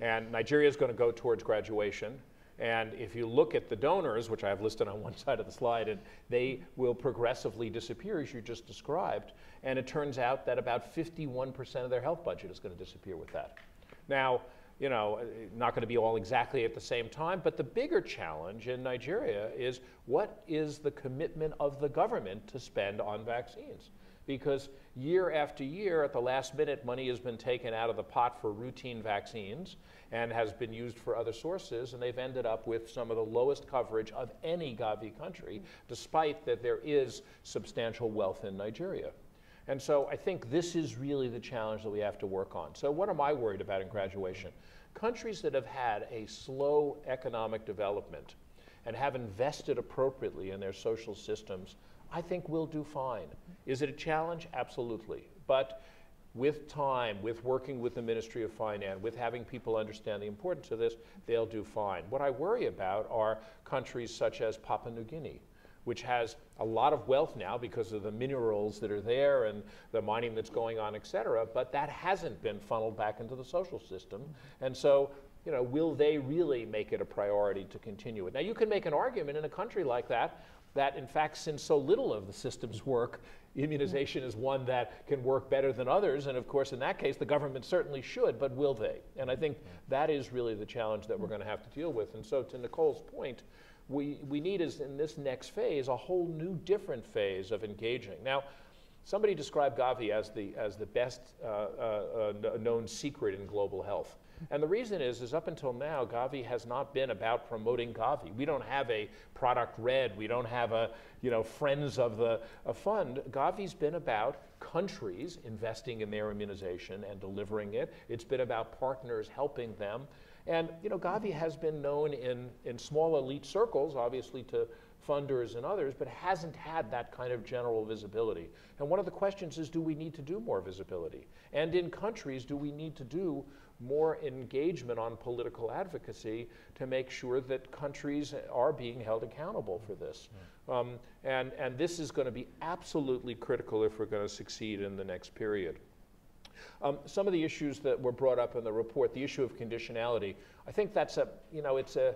And Nigeria is going to go towards graduation. And if you look at the donors, which I have listed on one side of the slide, and they will progressively disappear, as you just described. And it turns out that about fifty-one percent of their health budget is going to disappear with that. Now, you know, not going to be all exactly at the same time, but the bigger challenge in Nigeria is what is the commitment of the government to spend on vaccines? Because year after year, at the last minute, money has been taken out of the pot for routine vaccines and has been used for other sources, and they've ended up with some of the lowest coverage of any Gavi country, despite that there is substantial wealth in Nigeria. And so I think this is really the challenge that we have to work on. So what am I worried about in graduation? Countries that have had a slow economic development and have invested appropriately in their social systems, I think will do fine. Is it a challenge? Absolutely. But with time, with working with the Ministry of Finance, with having people understand the importance of this, they'll do fine. What I worry about are countries such as Papua New Guinea, which has a lot of wealth now because of the minerals that are there and the mining that's going on, et cetera, but that hasn't been funneled back into the social system. And so, you know, will they really make it a priority to continue it? Now, you can make an argument in a country like that, that in fact, since so little of the system's work, immunization is one that can work better than others, and of course, in that case, the government certainly should, but will they? And I think that is really the challenge that we're gonna have to deal with. And so to Nicole's point, We, we need is in this next phase a whole new different phase of engaging. Now, somebody described Gavi as the, as the best uh, uh, uh, known secret in global health. And the reason is, is up until now, Gavi has not been about promoting Gavi. We don't have a Product Red. We don't have a, you know, Friends of the a Fund. Gavi's been about countries investing in their immunization and delivering it. It's been about partners helping them. And, you know, Gavi has been known in, in small elite circles, obviously to funders and others, but hasn't had that kind of general visibility. And one of the questions is, do we need to do more visibility? And in countries, do we need to do more engagement on political advocacy to make sure that countries are being held accountable for this? Yeah. Um, and, and this is going to be absolutely critical if we're going to succeed in the next period. Um, some of the issues that were brought up in the report, the issue of conditionality, I think that's a, you know, it's a,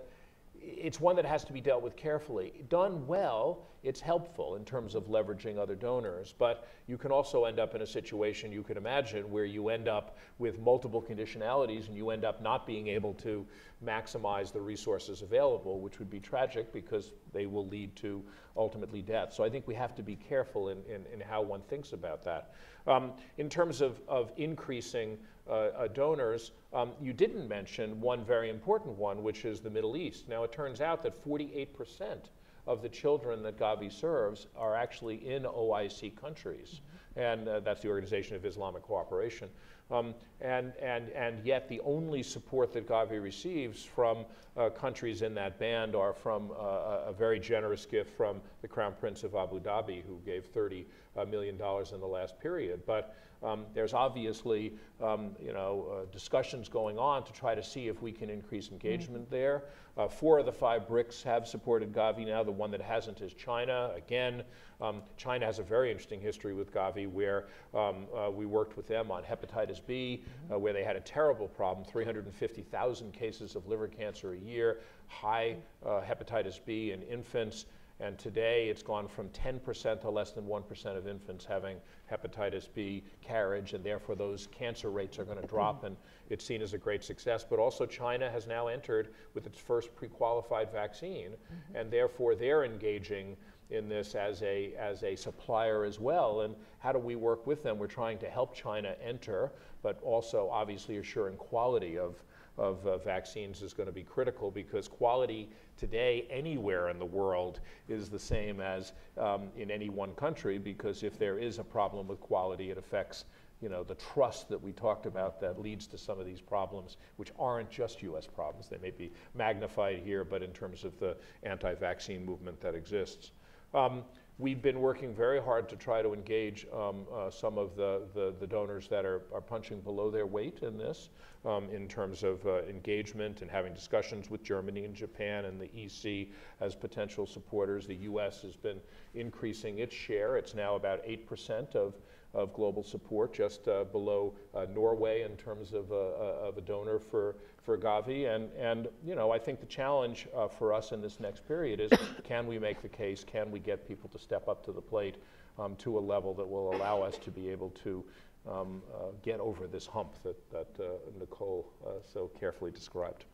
it's one that has to be dealt with carefully. Done well, it's helpful in terms of leveraging other donors, but you can also end up in a situation you could imagine where you end up with multiple conditionalities and you end up not being able to maximize the resources available, which would be tragic because they will lead to ultimately death. So I think we have to be careful in, in, in how one thinks about that. Um, in terms of, of increasing uh, uh, donors, um, you didn't mention one very important one, which is the Middle East. Now, it turns out that forty-eight percent of the children that Gavi serves are actually in O I C countries, and uh, that's the Organization of Islamic Cooperation. Um, and, and, and yet the only support that Gavi receives from uh, countries in that band are from uh, a very generous gift from the Crown Prince of Abu Dhabi, who gave thirty million dollars in the last period. But um, there's obviously um, you know, uh, discussions going on to try to see if we can increase engagement mm-hmm. there. Uh, four of the five BRICS have supported Gavi now. The one that hasn't is China. Again, um, China has a very interesting history with Gavi, where um, uh, we worked with them on hepatitis B, uh, where they had a terrible problem, three hundred fifty thousand cases of liver cancer a year, high uh, hepatitis B in infants, and today it's gone from ten percent to less than one percent of infants having hepatitis B carriage, and therefore those cancer rates are going to drop, and it's seen as a great success. But also China has now entered with its first pre-qualified vaccine, mm-hmm. and therefore they're engaging in this as a, as a supplier as well. And how do we work with them? We're trying to help China enter, but also obviously assuring quality of, of uh, vaccines is going to be critical, because quality today anywhere in the world is the same as um, in any one country, because if there is a problem with quality, it affects you know, the trust that we talked about that leads to some of these problems, which aren't just U S problems. They may be magnified here, but in terms of the anti-vaccine movement that exists. Um, we've been working very hard to try to engage um, uh, some of the, the, the donors that are, are punching below their weight in this, um, in terms of uh, engagement and having discussions with Germany and Japan and the E C as potential supporters. The U S has been increasing its share. It's now about eight percent of of global support, just uh, below uh, Norway in terms of, uh, of a donor for, for Gavi. And, and, you know, I think the challenge uh, for us in this next period is, can we make the case, can we get people to step up to the plate um, to a level that will allow us to be able to um, uh, get over this hump that, that uh, Nicole uh, so carefully described.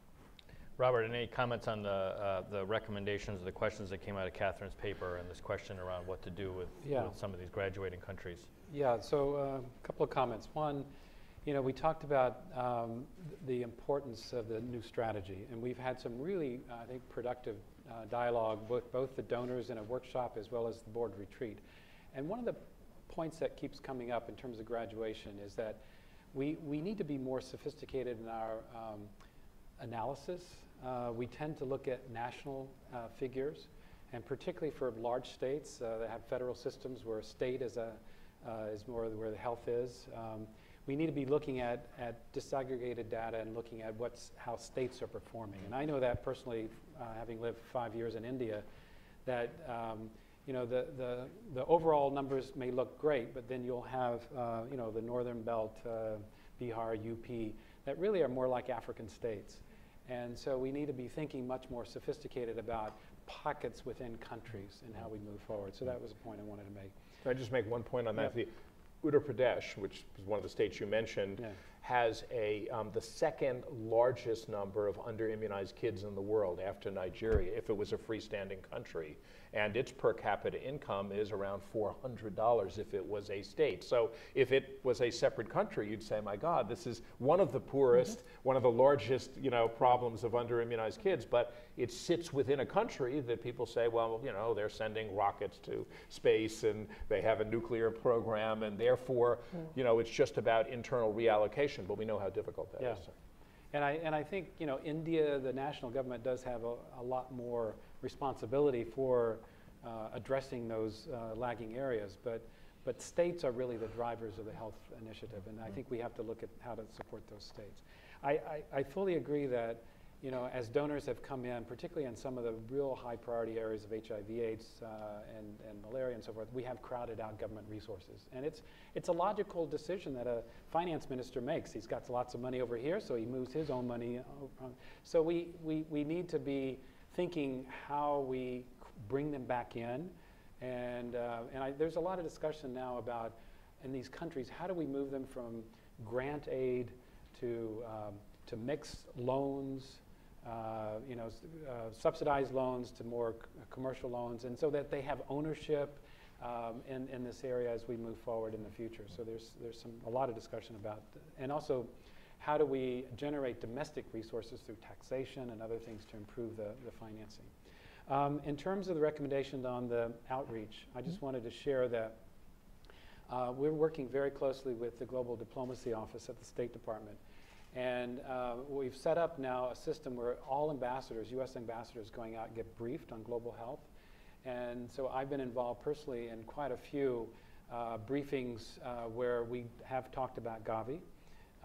Robert, any comments on the, uh, the recommendations or the questions that came out of Katherine's paper and this question around what to do with, yeah. with some of these graduating countries? Yeah, so a uh, couple of comments. One, you know, we talked about um, the importance of the new strategy, and we've had some really, uh, I think, productive uh, dialogue with both the donors in a workshop as well as the board retreat. And one of the points that keeps coming up in terms of graduation is that we, we need to be more sophisticated in our um, analysis. Uh, we tend to look at national uh, figures, and particularly for large states uh, that have federal systems where a state is, a, uh, is more where the health is. Um, we need to be looking at, at disaggregated data and looking at what's, how states are performing. And I know that personally, uh, having lived five years in India, that um, you know, the, the, the overall numbers may look great, but then you'll have uh, you know, the northern belt, uh, Bihar, U P, that really are more like African states. And so we need to be thinking much more sophisticated about pockets within countries and how we move forward. So that was a point I wanted to make. Can I just make one point on that? Yep. The Uttar Pradesh, which is one of the states you mentioned, yeah. has a, um, the second largest number of under-immunized kids in the world after Nigeria, if it was a freestanding country. And its per capita income is around four hundred dollars if it was a state. So if it was a separate country, you'd say, my God, this is one of the poorest, mm-hmm. one of the largest, you know, problems of under-immunized kids. But it sits within a country that people say, well, you know, they're sending rockets to space and they have a nuclear program, and therefore, mm-hmm. you know, it's just about internal reallocation. But we know how difficult that yeah. is. And I, and I think, you know, India, the national government, does have a, a lot more responsibility for uh, addressing those uh, lagging areas. But, but states are really the drivers of the health initiative. And I think we have to look at how to support those states. I, I, I fully agree that, you know, as donors have come in, particularly in some of the real high priority areas of H I V AIDS uh, and, and malaria and so forth, we have crowded out government resources. And it's, it's a logical decision that a finance minister makes. He's got lots of money over here, so he moves his own money. So we, we, we need to be thinking how we bring them back in. And, uh, and I, there's a lot of discussion now about, in these countries, how do we move them from grant aid to, um, to mixed loans, Uh, you know, uh, subsidized loans to more c commercial loans, and so that they have ownership um, in, in this area as we move forward in the future. So there's, there's some, a lot of discussion about, and also how do we generate domestic resources through taxation and other things to improve the, the financing. Um, in terms of the recommendation on the outreach, I just mm-hmm. wanted to share that uh, we're working very closely with the Global Diplomacy Office at the State Department. And uh, we've set up now a system where all ambassadors, U S ambassadors, going out and get briefed on global health. And so I've been involved personally in quite a few uh, briefings uh, where we have talked about Gavi.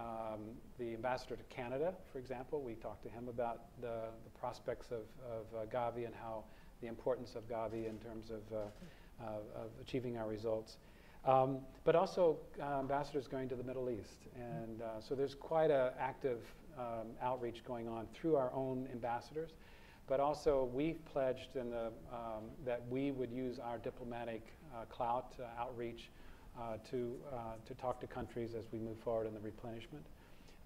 Um, the ambassador to Canada, for example, we talked to him about the, the prospects of, of uh, Gavi and how the importance of Gavi in terms of, uh, uh, of achieving our results. Um, but also uh, ambassadors going to the Middle East. And uh, so there's quite an active um, outreach going on through our own ambassadors. But also we've pledged in the, um, that we would use our diplomatic uh, clout uh, outreach uh, to, uh, to talk to countries as we move forward in the replenishment.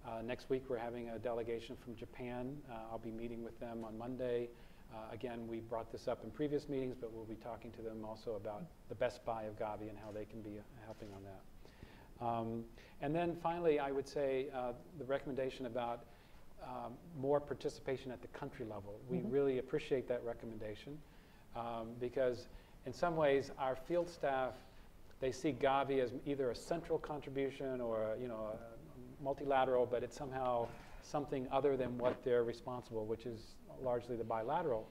Uh, next week we're having a delegation from Japan. Uh, I'll be meeting with them on Monday. Uh, again, we brought this up in previous meetings, but we'll be talking to them also about the best buy of Gavi and how they can be uh, helping on that. Um, and then finally, I would say uh, the recommendation about um, more participation at the country level. We mm-hmm. really appreciate that recommendation um, because in some ways our field staff, they see Gavi as either a central contribution or, you know, a multilateral, but it's somehow something other than what they're responsible, which is largely the bilateral.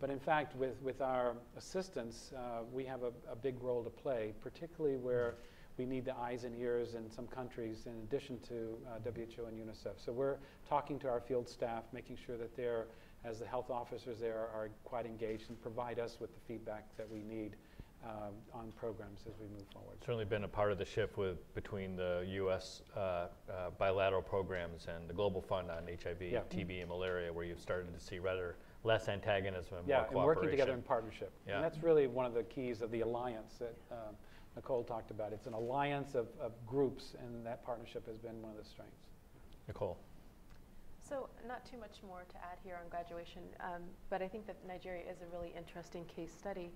But in fact, with, with our assistance, uh, we have a, a big role to play, particularly where we need the eyes and ears in some countries in addition to uh, W H O and UNICEF. So we're talking to our field staff, making sure that they're, as the health officers there, are quite engaged and provide us with the feedback that we need uh, on programs as we move forward. Certainly been a part of the shift with between the U S uh, uh, bilateral programs and the Global Fund on H I V, yeah. T B, and malaria, where you've started to see rather less antagonism and yeah, more cooperation. Yeah, and working together in partnership. Yeah. And that's really one of the keys of the alliance that uh, Nicole talked about. It's an alliance of, of groups, and that partnership has been one of the strengths. Nicole. So not too much more to add here on graduation, um, but I think that Nigeria is a really interesting case study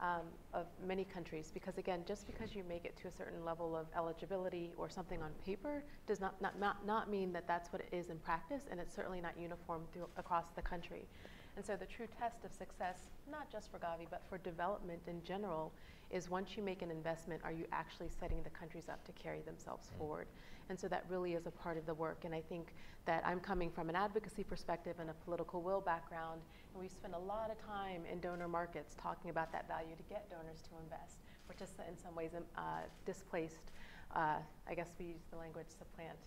um, of many countries, because again, just because you make it to a certain level of eligibility or something on paper does not, not, not, not mean that that's what it is in practice, and it's certainly not uniform through, across the country. And so the true test of success, not just for Gavi, but for development in general, is once you make an investment, are you actually setting the countries up to carry themselves mm-hmm. forward? And so that really is a part of the work. And I think that I'm coming from an advocacy perspective and a political will background, and we spend a lot of time in donor markets talking about that value to get donors to invest, which is in some ways uh, displaced. Uh, I guess we use the language supplant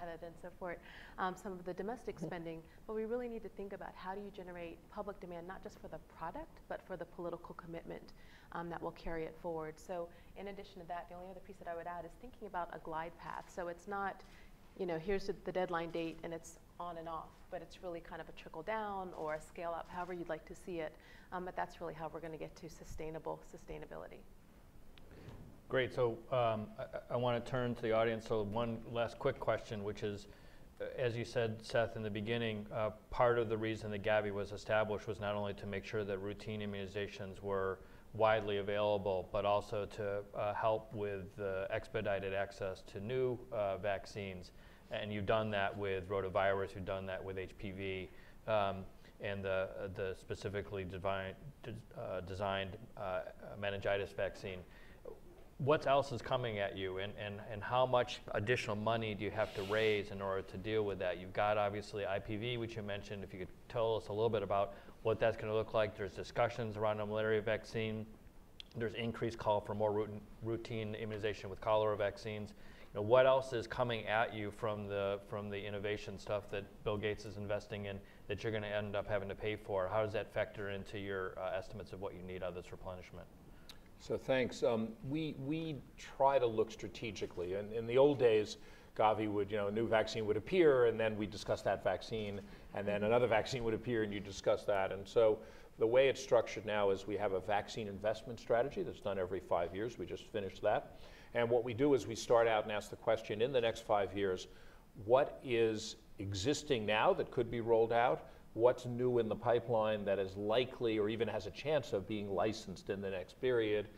rather than support um, some of the domestic spending, but we really need to think about how do you generate public demand, not just for the product, but for the political commitment um, that will carry it forward. So in addition to that, the only other piece that I would add is thinking about a glide path. So it's not, you know, here's the deadline date and it's on and off, but it's really kind of a trickle down or a scale up, however you'd like to see it. Um, but that's really how we're going to get to sustainable sustainability. Great. So um, I, I want to turn to the audience. So one last quick question, which is, as you said, Seth, in the beginning, uh, part of the reason that Gavi was established was not only to make sure that routine immunizations were widely available, but also to uh, help with uh, expedited access to new uh, vaccines. And you've done that with rotavirus. You've done that with H P V. Um, and the, the specifically divine, uh, designed uh, meningitis vaccine. What else is coming at you, and, and, and how much additional money do you have to raise in order to deal with that? You've got, obviously, I P V, which you mentioned. If you could tell us a little bit about what that's going to look like. There's discussions around a malaria vaccine. There's increased call for more routine immunization with cholera vaccines. You know, what else is coming at you from the, from the innovation stuff that Bill Gates is investing in that you're going to end up having to pay for? How does that factor into your uh, estimates of what you need out of this replenishment? So thanks. Um, we, we try to look strategically. And in the old days, Gavi would, you know, a new vaccine would appear, and then we discuss that vaccine, and then another vaccine would appear, and you discuss that. And so the way it's structured now is we have a vaccine investment strategy that's done every five years. We just finished that. And what we do is we start out and ask the question, in the next five years, what is existing now that could be rolled out? What's new in the pipeline that is likely or even has a chance of being licensed in the next period?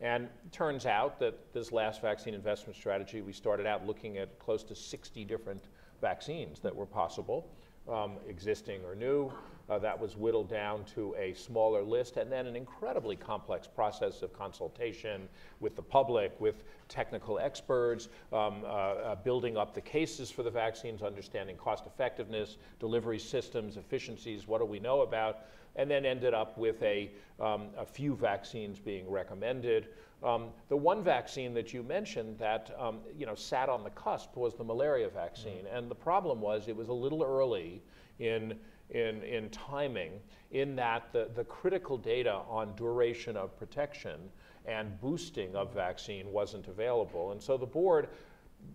And it turns out that this last vaccine investment strategy, we started out looking at close to sixty different vaccines that were possible, um, existing or new. Uh, that was whittled down to a smaller list, and then an incredibly complex process of consultation with the public, with technical experts, um, uh, uh, building up the cases for the vaccines, understanding cost effectiveness, delivery systems, efficiencies, what do we know about, and then ended up with a, um, a few vaccines being recommended. Um, the one vaccine that you mentioned that um, you know, sat on the cusp was the malaria vaccine, mm-hmm. and the problem was it was a little early in In, in timing, in that the, the critical data on duration of protection and boosting of vaccine wasn't available. And so the board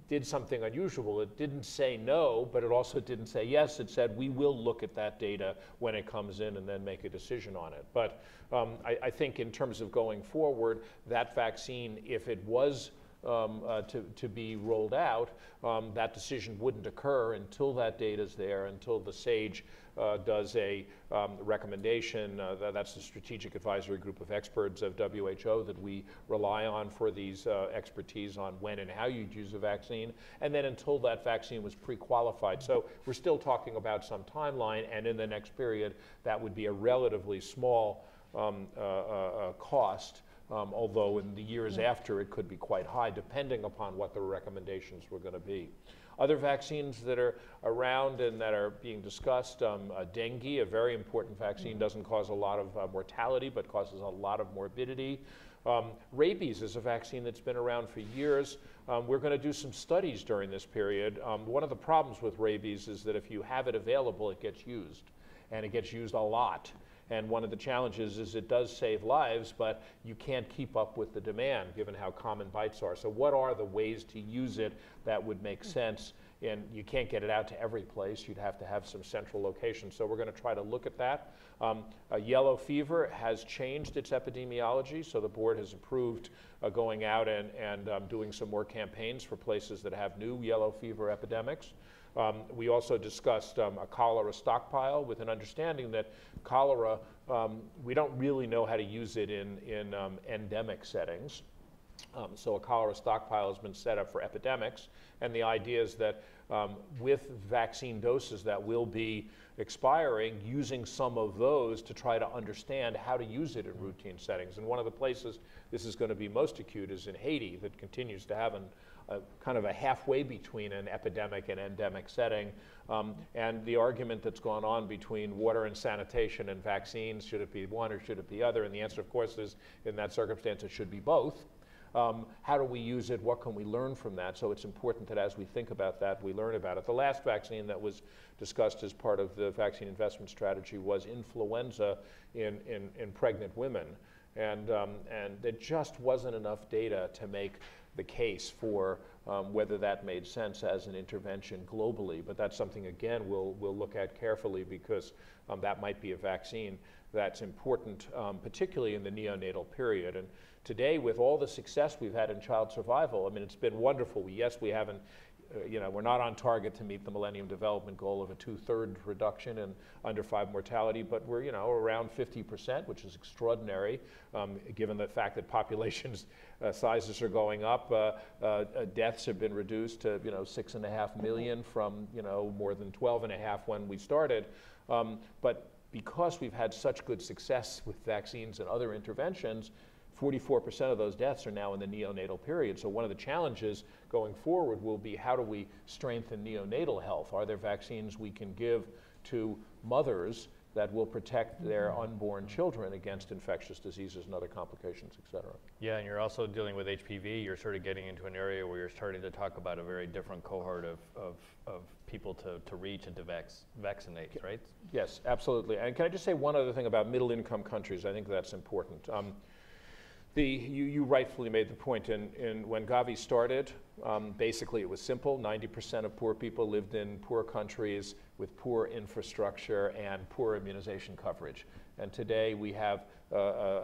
did something unusual. It didn't say no, but it also didn't say yes. It said, we will look at that data when it comes in and then make a decision on it. But um, I, I think in terms of going forward, that vaccine, if it was Um, uh, to, to be rolled out, um, that decision wouldn't occur until that data is there, until the SAGE uh, does a um, recommendation. Uh, th that's the Strategic Advisory Group of Experts of W H O that we rely on for these uh, expertise on when and how you'd use a vaccine, and then until that vaccine was pre-qualified. So we're still talking about some timeline, and in the next period, that would be a relatively small um, uh, uh, cost. Um, although in the years after it could be quite high, depending upon what the recommendations were going to be. Other vaccines that are around and that are being discussed, um, uh, dengue, a very important vaccine, doesn't cause a lot of uh, mortality, but causes a lot of morbidity. Um, rabies is a vaccine that's been around for years. Um, we're going to do some studies during this period. Um, one of the problems with rabies is that if you have it available, it gets used, and it gets used a lot. And one of the challenges is it does save lives, but you can't keep up with the demand given how common bites are. So what are the ways to use it that would make sense? And you can't get it out to every place. You'd have to have some central location. So we're going to try to look at that. Um, uh, yellow fever has changed its epidemiology. So the board has approved uh, going out and, and um, doing some more campaigns for places that have new yellow fever epidemics. Um, we also discussed um, a cholera stockpile with an understanding that cholera, um, we don't really know how to use it in, in um, endemic settings. Um, so a cholera stockpile has been set up for epidemics, and the idea is that um, with vaccine doses that will be expiring, using some of those to try to understand how to use it in routine settings. And one of the places this is going to be most acute is in Haiti, that continues to have an, a kind of a halfway between an epidemic and endemic setting. Um, and the argument that's gone on between water and sanitation and vaccines, should it be one or should it be other? And the answer, of course, is in that circumstance it should be both. Um, how do we use it? What can we learn from that? So it's important that as we think about that, we learn about it. The last vaccine that was discussed as part of the vaccine investment strategy was influenza in, in, in pregnant women. And, um, and there just wasn't enough data to make the case for um, whether that made sense as an intervention globally. But that's something, again, we'll, we'll look at carefully, because um, that might be a vaccine that's important, um, particularly in the neonatal period. And today, with all the success we've had in child survival, I mean, it's been wonderful. We, yes, we haven't, uh, you know, we're not on target to meet the Millennium Development Goal of a two-thirds reduction in under five mortality, but we're, you know, around fifty percent, which is extraordinary, um, given the fact that populations uh, sizes are going up. Uh, uh, deaths have been reduced to, you know, six and a half million from, you know, more than twelve and a half when we started, um, but. Because we've had such good success with vaccines and other interventions, forty-four percent of those deaths are now in the neonatal period. So one of the challenges going forward will be, how do we strengthen neonatal health? Are there vaccines we can give to mothers that will protect their unborn children against infectious diseases and other complications, et cetera? Yeah, and you're also dealing with H P V. You're sort of getting into an area where you're starting to talk about a very different cohort of, of, of people to, to reach and to vax, vaccinate, right? Yes, absolutely. And can I just say one other thing about middle-income countries? I think that's important. Um, The, you, you rightfully made the point, in, in when Gavi started, um, basically it was simple. ninety percent of poor people lived in poor countries with poor infrastructure and poor immunization coverage. And today we have uh,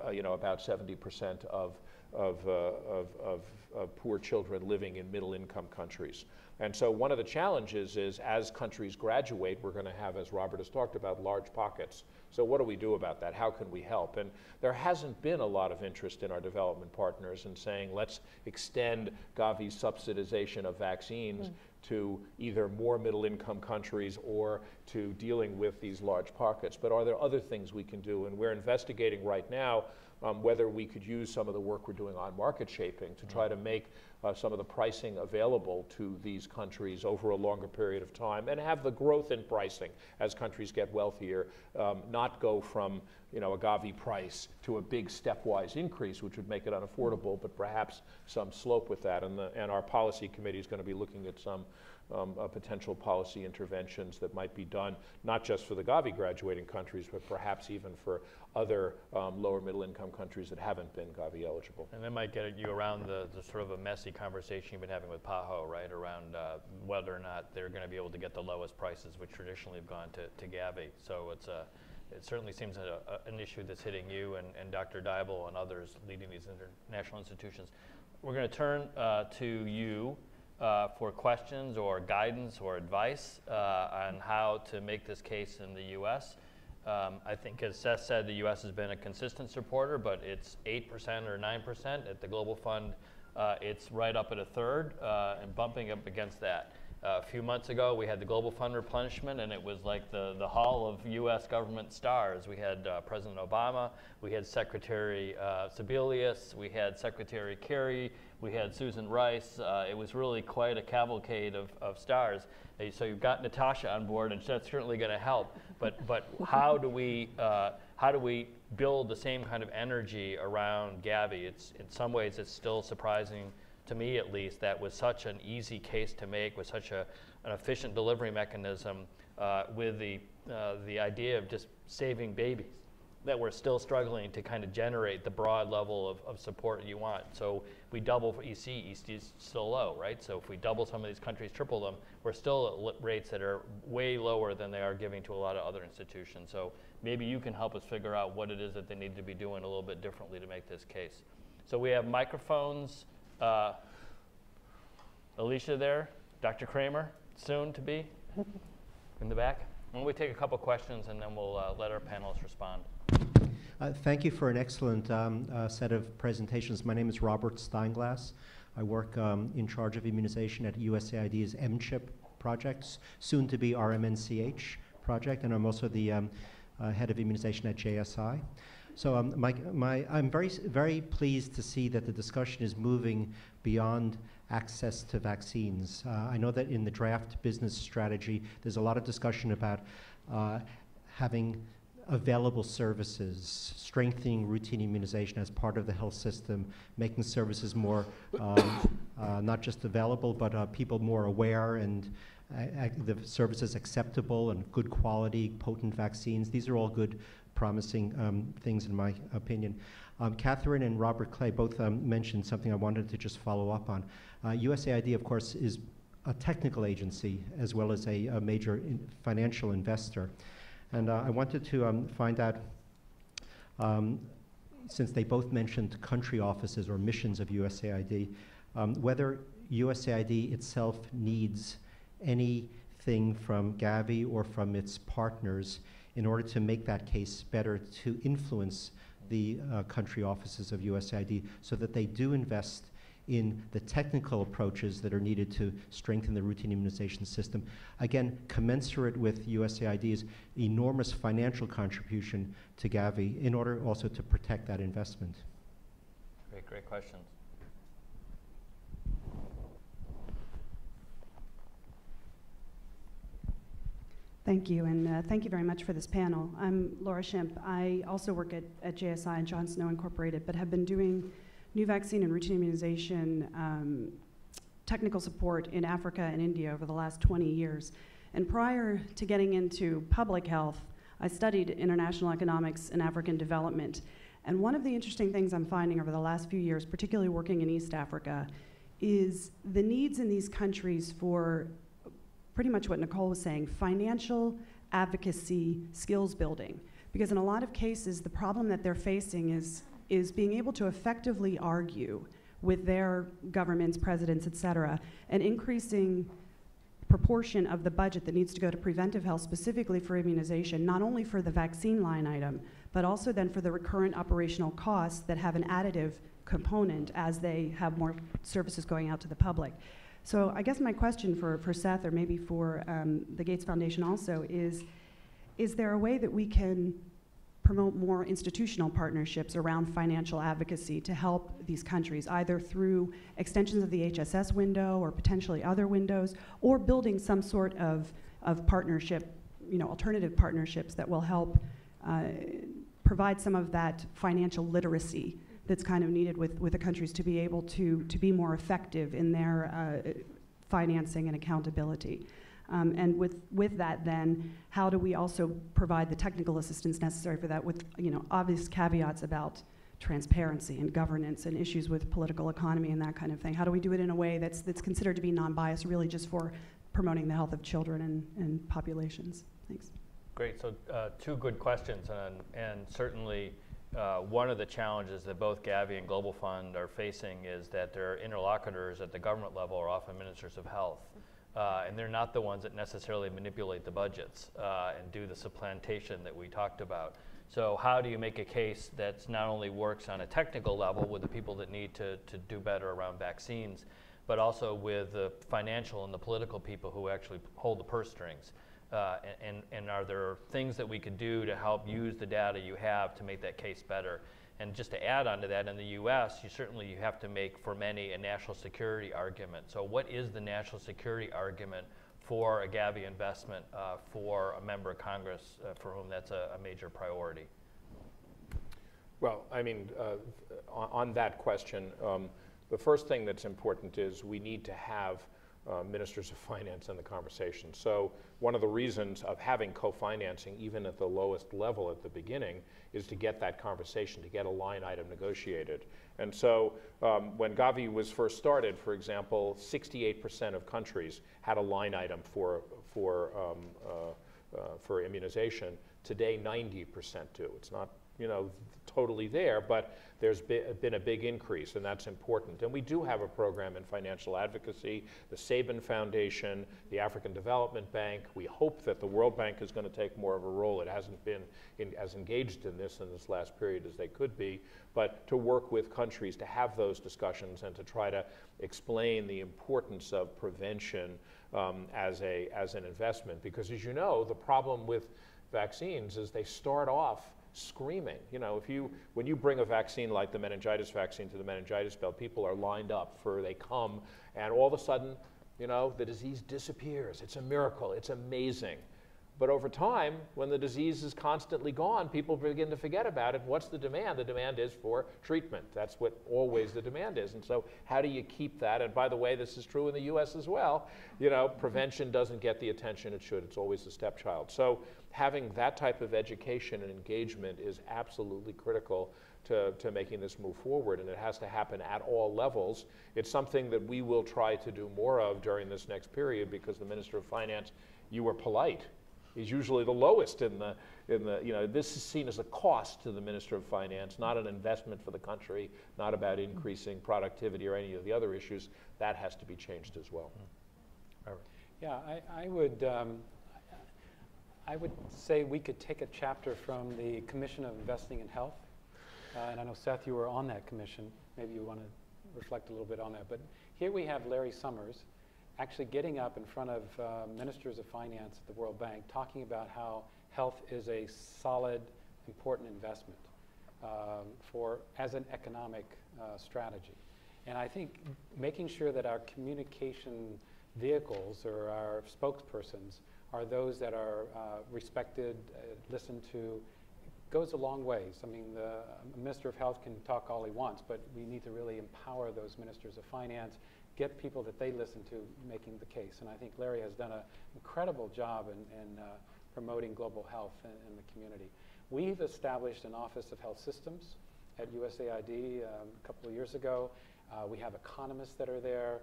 uh, you know, about seventy percent of, of, uh, of, of, of poor children living in middle-income countries. And so one of the challenges is, as countries graduate, we're going to have, as Robert has talked about, large pockets. So what do we do about that? How can we help? And there hasn't been a lot of interest in our development partners in saying, let's extend Gavi's subsidization of vaccines mm. to either more middle-income countries or to dealing with these large pockets. But are there other things we can do? And we're investigating right now um, whether we could use some of the work we're doing on market shaping to try to make uh, some of the pricing available to these countries over a longer period of time, and have the growth in pricing as countries get wealthier, um, not go from, you know, a Gavi price to a big stepwise increase, which would make it unaffordable, but perhaps some slope with that. And, the, and our policy committee is going to be looking at some Um, uh, potential policy interventions that might be done, not just for the Gavi graduating countries, but perhaps even for other um, lower middle income countries that haven't been Gavi eligible. And that might get you around the, the sort of a messy conversation you've been having with PAHO, right, around uh, whether or not they're going to be able to get the lowest prices, which traditionally have gone to, to Gavi. So it's a, it certainly seems a, a, an issue that's hitting you and, and Doctor Dybel and others leading these international institutions. We're going to turn uh, to you Uh, for questions or guidance or advice uh, on how to make this case in the U S. Um, I think, as Seth said, the U S has been a consistent supporter, but it's eight percent or nine percent. At the Global Fund, uh, it's right up at a third uh, and bumping up against that. Uh, a few months ago, we had the Global Fund replenishment, and it was like the, the hall of U S government stars. We had uh, President Obama, we had Secretary uh, Sebelius, we had Secretary Kerry, we had Susan Rice. Uh, it was really quite a cavalcade of, of stars. Uh, so you've got Natasha on board, and that's certainly going to help. But but how do we uh, how do we build the same kind of energy around Gavi? It's in some ways it's still surprising to me, at least, that with such an easy case to make, with such a an efficient delivery mechanism, uh, with the uh, the idea of just saving babies that we're still struggling to kind of generate the broad level of, of support you want. So we double for E C, E C is still low, right? So if we double some of these countries, triple them, we're still at rates that are way lower than they are giving to a lot of other institutions. So maybe you can help us figure out what it is that they need to be doing a little bit differently to make this case. So we have microphones. Uh, Alicia there, Doctor Kramer, soon to be, in the back. Why don't we take a couple questions and then we'll uh, let our panelists respond. Uh, thank you for an excellent um, uh, set of presentations. My name is Robert Steinglass. I work um, in charge of immunization at USAID's M CHIP projects, soon to be our M C H project, and I'm also the um, uh, head of immunization at J S I. So um, my, my, I'm very, very pleased to see that the discussion is moving beyond access to vaccines. Uh, I know that in the draft business strategy, there's a lot of discussion about uh, having available services, strengthening routine immunization as part of the health system, making services more um, uh, not just available, but uh, people more aware, and uh, the services acceptable and good quality, potent vaccines. These are all good, promising um, things, in my opinion. Um, Katherine and Robert Clay both um, mentioned something I wanted to just follow up on. Uh, USAID, of course, is a technical agency as well as a, a major in financial investor. And uh, I wanted to um, find out, um, since they both mentioned country offices or missions of USAID, um, whether USAID itself needs anything from Gavi or from its partners in order to make that case better, to influence the uh, country offices of USAID so that they do invest in the technical approaches that are needed to strengthen the routine immunization system. Again, commensurate with USAID's enormous financial contribution to Gavi in order also to protect that investment. Great, great questions. Thank you, and uh, thank you very much for this panel. I'm Laura Shimp. I also work at, at J S I and John Snow Incorporated, but have been doing new vaccine and routine immunization um, technical support in Africa and India over the last twenty years. And prior to getting into public health, I studied international economics and African development. And one of the interesting things I'm finding over the last few years, particularly working in East Africa, is the needs in these countries for pretty much what Nicole was saying, financial advocacy, skills building. Because in a lot of cases, the problem that they're facing is, is being able to effectively argue with their governments, presidents, et cetera, an increasing proportion of the budget that needs to go to preventive health, specifically for immunization, not only for the vaccine line item, but also then for the recurrent operational costs that have an additive component as they have more services going out to the public. So I guess my question for, for Seth, or maybe for um, the Gates Foundation also, is, is there a way that we can promote more institutional partnerships around financial advocacy to help these countries, either through extensions of the H S S window or potentially other windows, or building some sort of, of partnership, you know, alternative partnerships that will help uh, provide some of that financial literacy that's kind of needed with, with the countries to be able to, to be more effective in their uh, financing and accountability. Um, and with, with that then, how do we also provide the technical assistance necessary for that, with, you know, obvious caveats about transparency and governance and issues with political economy and that kind of thing? How do we do it in a way that's, that's considered to be non-biased, really just for promoting the health of children and, and populations? Thanks. Great, so uh, two good questions, and, and certainly, Uh, one of the challenges that both Gavi and Global Fund are facing is that their interlocutors at the government level are often ministers of health. Uh, and they're not the ones that necessarily manipulate the budgets uh, and do the supplantation that we talked about. So how do you make a case that's not only works on a technical level with the people that need to, to do better around vaccines, but also with the financial and the political people who actually hold the purse strings? Uh, and, and are there things that we could do to help use the data you have to make that case better? And just to add on to that, in the U S, you certainly you have to make, for many, a national security argument. So what is the national security argument for a Gavi investment uh, for a member of Congress uh, for whom that's a, a major priority? Well, I mean, uh, on, on that question, um, the first thing that's important is we need to have uh, ministers of finance in the conversation. So one of the reasons of having co-financing, even at the lowest level at the beginning, is to get that conversation, to get a line item negotiated. And so um, when Gavi was first started, for example, sixty-eight percent of countries had a line item for, for, um, uh, uh, for immunization. Today, ninety percent do. It's not, you know, totally there, but there's been a big increase, and that's important. And we do have a program in financial advocacy, the Sabin Foundation, the African Development Bank. We hope that the World Bank is going to take more of a role. It hasn't been in, as engaged in this in this last period as they could be, but to work with countries to have those discussions and to try to explain the importance of prevention um, as, a, as an investment. Because as you know, the problem with vaccines is they start off screaming. You know, if you, when you bring a vaccine like the meningitis vaccine to the meningitis belt, people are lined up for, they come, and all of a sudden, you know, the disease disappears. It's a miracle. It's amazing. But over time, when the disease is constantly gone, people begin to forget about it. What's the demand? The demand is for treatment. That's what always the demand is. And so how do you keep that? And by the way, this is true in the U S as well. You know, prevention doesn't get the attention it should. It's always the stepchild. So having that type of education and engagement is absolutely critical to, to making this move forward, and it has to happen at all levels. It's something that we will try to do more of during this next period, because the Minister of Finance, you were polite, is usually the lowest in the, in the, you know, this is seen as a cost to the Minister of Finance, not an investment for the country, not about increasing productivity or any of the other issues. That has to be changed as well. Mm. All right. Yeah, I, I, would, um, I would say we could take a chapter from the Commission of Investing in Health. Uh, and I know, Seth, you were on that commission. Maybe you want to reflect a little bit on that. But here we have Larry Summers actually getting up in front of uh, ministers of finance at the World Bank, talking about how health is a solid, important investment um, for, as an economic uh, strategy. And I think making sure that our communication vehicles or our spokespersons are those that are uh, respected, uh, listened to, goes a long ways. I mean, the Minister of Health can talk all he wants, but we need to really empower those ministers of finance, get people that they listen to making the case. And I think Larry has done an incredible job in, in uh, promoting global health in, in the community. We've established an Office of Health Systems at U S A I D um, a couple of years ago. Uh, we have economists that are there.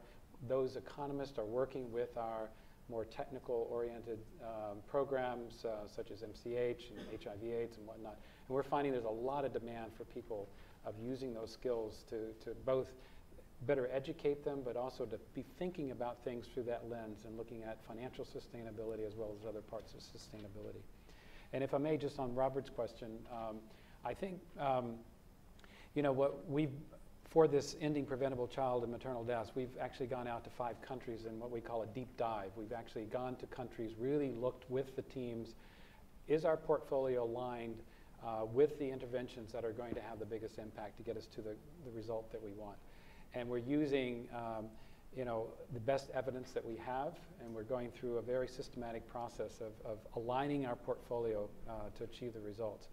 Those economists are working with our more technical-oriented um, programs, uh, such as M C H and H I V AIDS and whatnot. And we're finding there's a lot of demand for people of using those skills to, to both better educate them, but also to be thinking about things through that lens and looking at financial sustainability as well as other parts of sustainability. And if I may, just on Robert's question, um, I think, um, you know, what we've, for this ending preventable child and maternal deaths, we've actually gone out to five countries in what we call a deep dive. We've actually gone to countries, really looked with the teams, is our portfolio aligned uh, with the interventions that are going to have the biggest impact to get us to the, the result that we want? And we're using um, you know, the best evidence that we have, and we're going through a very systematic process of, of aligning our portfolio uh, to achieve the results.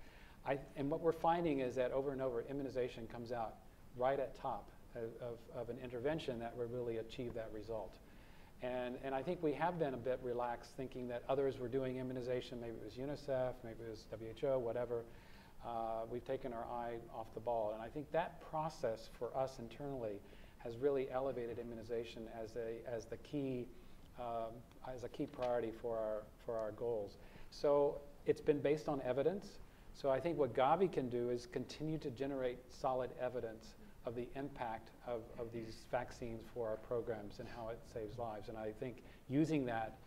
I, and what we're finding is that over and over, immunization comes out right at top of, of, of an intervention that would really achieve that result. And, and I think we have been a bit relaxed, thinking that others were doing immunization. Maybe it was UNICEF, maybe it was W H O, whatever. Uh, we've taken our eye off the ball. And I think that process for us internally has really elevated immunization as a, as the key, um, as a key priority for our, for our goals. So it's been based on evidence. So I think what Gavi can do is continue to generate solid evidence of the impact of, of these vaccines for our programs and how it saves lives. And I think using that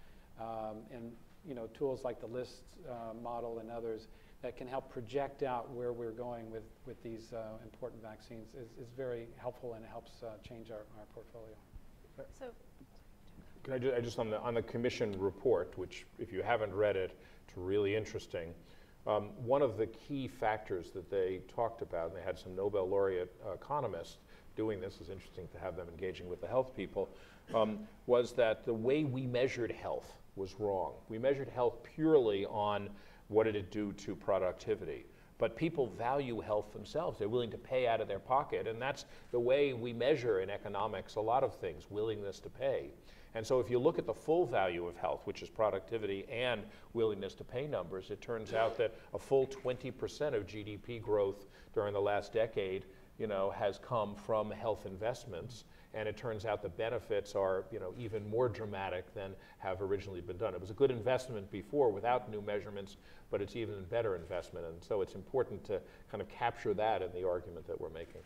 um, in you know, tools like the LIST uh, model and others that can help project out where we're going with, with these uh, important vaccines is, is very helpful, and it helps uh, change our, our portfolio. So, can I, do, I just, on the, on the commission report, which if you haven't read it, it's really interesting. Um, one of the key factors that they talked about, and they had some Nobel laureate uh, economists doing this, is interesting to have them engaging with the health people, um, was that the way we measured health was wrong. We measured health purely on what did it do to productivity. But people value health themselves. They're willing to pay out of their pocket, and that's the way we measure in economics a lot of things, willingness to pay. And so if you look at the full value of health, which is productivity and willingness to pay numbers, it turns out that a full twenty percent of G D P growth during the last decade, you know, has come from health investments. And it turns out the benefits are, you know, even more dramatic than have originally been done. It was a good investment before without new measurements, but it's even a better investment. And so it's important to kind of capture that in the argument that we're making.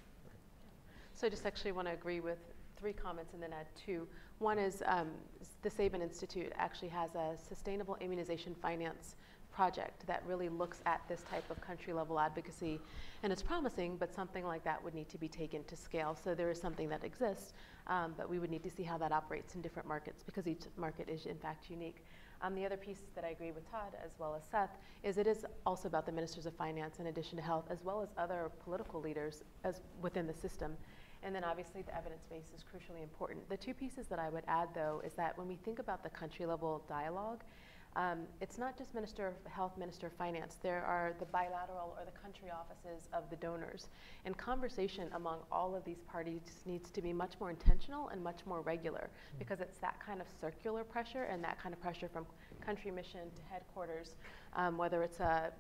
So I just actually want to agree with three comments and then add two. One is um, the Sabin Institute actually has a sustainable immunization finance project that really looks at this type of country-level advocacy, and it's promising, but something like that would need to be taken to scale. So there is something that exists, um, but we would need to see how that operates in different markets, because each market is, in fact, unique. Um, the other piece that I agree with Todd, as well as Seth, is it is also about the ministers of finance, in addition to health, as well as other political leaders as within the system. And then obviously the evidence base is crucially important. The two pieces that I would add, though, is that when we think about the country-level dialogue, Um, it's not just Minister of Health, Minister of Finance. There are the bilateral or the country offices of the donors. And conversation among all of these parties needs to be much more intentional and much more regular, because it's that kind of circular pressure and that kind of pressure from country mission to headquarters, um, whether it's a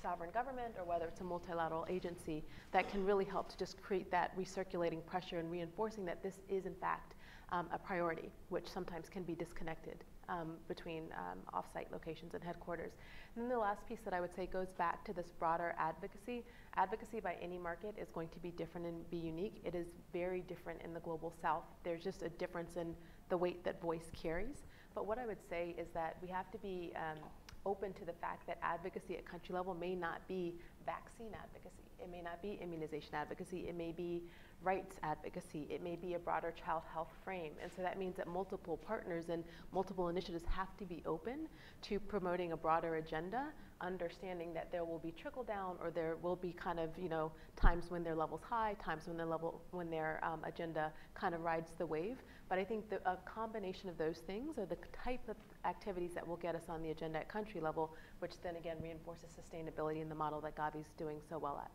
sovereign government or whether it's a multilateral agency, that can really help to just create that recirculating pressure and reinforcing that this is, in fact, um, a priority, which sometimes can be disconnected Um, between um, off-site locations and headquarters. And then the last piece that I would say goes back to this broader advocacy. Advocacy by any market is going to be different and be unique. It is very different in the global south. There's just a difference in the weight that voice carries. But what I would say is that we have to be um, open to the fact that advocacy at country level may not be vaccine advocacy. It may not be immunization advocacy. It may be rights advocacy, it may be a broader child health frame. And so that means that multiple partners and multiple initiatives have to be open to promoting a broader agenda, understanding that there will be trickle down, or there will be kind of, you know, times when their level's high, times when their level, when their um, agenda kind of rides the wave. But I think the, a combination of those things are the type of activities that will get us on the agenda at country level, which then again reinforces sustainability in the model that Gavi's doing so well at.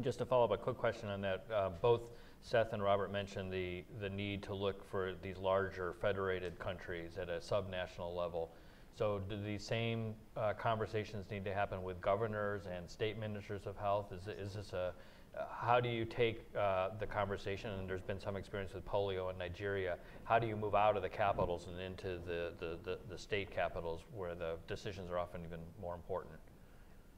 Just to follow up, a quick question on that. Uh, both Seth and Robert mentioned the, the need to look for these larger federated countries at a subnational level. So do these same uh, conversations need to happen with governors and state ministers of health? Is, is this a, uh, how do you take uh, the conversation, and there's been some experience with polio in Nigeria, how do you move out of the capitals and into the, the, the, the state capitals where the decisions are often even more important?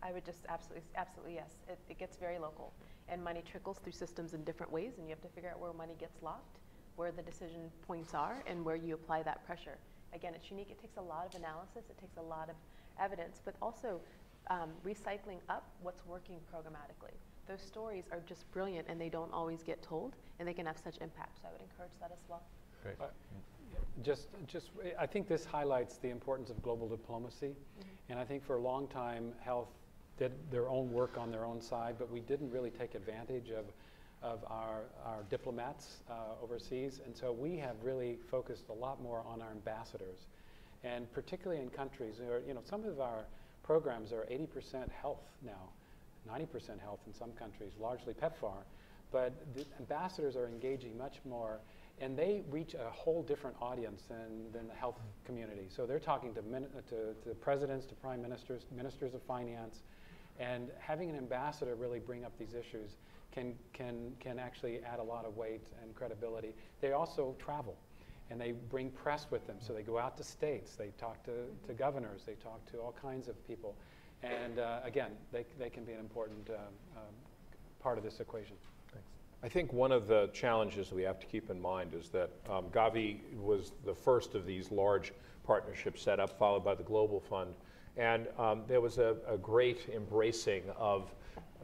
I would just absolutely, absolutely yes. It, it gets very local, and money trickles through systems in different ways, and you have to figure out where money gets locked, where the decision points are, and where you apply that pressure. Again, it's unique. It takes a lot of analysis. It takes a lot of evidence, but also um, recycling up what's working programmatically. Those stories are just brilliant, and they don't always get told, and they can have such impact. So I would encourage that as well. Great. Uh, Just, just, I think this highlights the importance of global diplomacy, mm-hmm. and I think for a long time, health did their own work on their own side, but we didn't really take advantage of, of our, our diplomats uh, overseas, and so we have really focused a lot more on our ambassadors, and particularly in countries where, you know, some of our programs are eighty percent health now, ninety percent health in some countries, largely PEPFAR, but the ambassadors are engaging much more. And they reach a whole different audience than, than the health community. So they're talking to, min to, to presidents, to prime ministers, ministers of finance, and having an ambassador really bring up these issues can, can, can actually add a lot of weight and credibility. They also travel, and they bring press with them. So they go out to states, they talk to, to governors, they talk to all kinds of people. And uh, again, they, they can be an important um, um, part of this equation. I think one of the challenges we have to keep in mind is that um, Gavi was the first of these large partnerships set up, followed by the Global Fund. And um, there was a, a great embracing of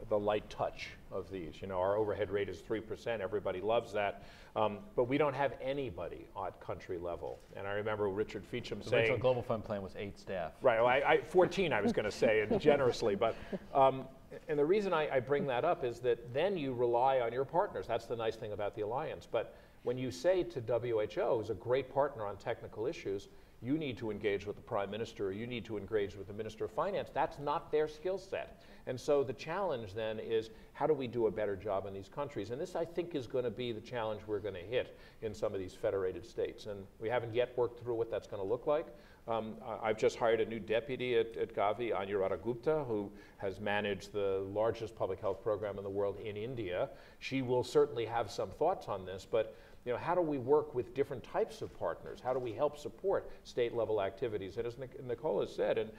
the light touch of these. You know, our overhead rate is three percent. Everybody loves that. Um, but we don't have anybody at country level. And I remember Richard Feacham saying— the original Global Fund plan was eight staff. Right, well, I, I, fourteen I was going to say, and generously. But, um, and the reason I, I bring that up is that then you rely on your partners. That's the nice thing about the alliance. But when you say to W H O, who's a great partner on technical issues, you need to engage with the prime minister, or you need to engage with the minister of finance. That's not their skill set. And so the challenge then is, how do we do a better job in these countries? And this, I think, is going to be the challenge we're going to hit in some of these federated states. And we haven't yet worked through what that's going to look like. Um, I've just hired a new deputy at, at Gavi, Anuradha Gupta, who has managed the largest public health program in the world in India. She will certainly have some thoughts on this, but you know, how do we work with different types of partners? How do we help support state-level activities? And as Nicole has said, and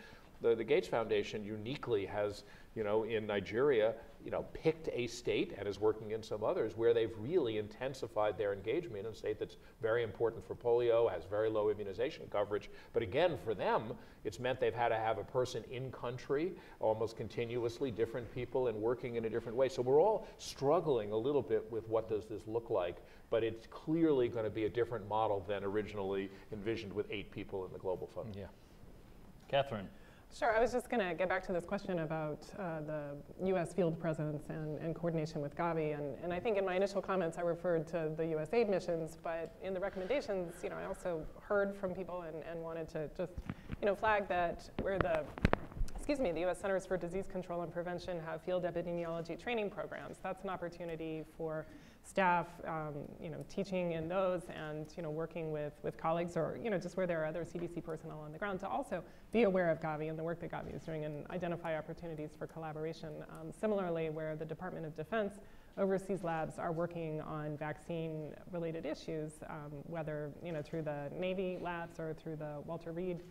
the, the Gates Foundation uniquely has, you know, in Nigeria, you know, picked a state, and is working in some others, where they've really intensified their engagement in a state that's very important for polio, has very low immunization coverage. But again, for them, it's meant they've had to have a person in country almost continuously, different people, and working in a different way. So we're all struggling a little bit with what does this look like, but it's clearly going to be a different model than originally envisioned with eight people in the Global Fund. Yeah. Katherine. Sure, I was just going to get back to this question about uh, the U S field presence and, and coordination with Gavi, and, and I think in my initial comments I referred to the U S aid missions, but in the recommendations, you know, I also heard from people and, and wanted to just, you know, flag that where the, excuse me, the U S Centers for Disease Control and Prevention have field epidemiology training programs. That's an opportunity for staff, um, you know, teaching in those, and you know, working with with colleagues, or you know, just where there are other C D C personnel on the ground, to also be aware of Gavi and the work that Gavi is doing, and identify opportunities for collaboration. Um, similarly, where the Department of Defense overseas labs are working on vaccine-related issues, um, whether you know through the Navy labs or through the Walter Reed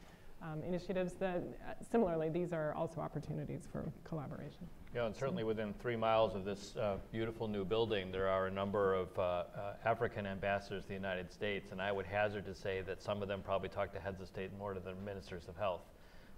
um, initiatives, that uh, similarly these are also opportunities for collaboration. Yeah, and certainly within three miles of this uh, beautiful new building, there are a number of uh, uh, African ambassadors to the United States, and I would hazard to say that some of them probably talk to heads of state more than ministers of health.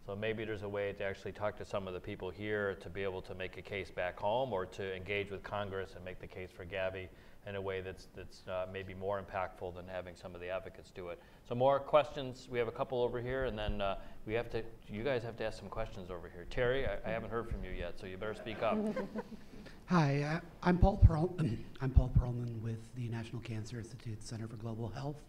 So maybe there's a way to actually talk to some of the people here to be able to make a case back home, or to engage with Congress and make the case for Gavi in a way that's, that's uh, maybe more impactful than having some of the advocates do it. So more questions. We have a couple over here, and then uh, we have to, you guys have to ask some questions over here. Terry, I, I haven't heard from you yet, so you better speak up. Hi, I, I'm Paul Perlman. I'm Paul Perlman with the National Cancer Institute Center for Global Health.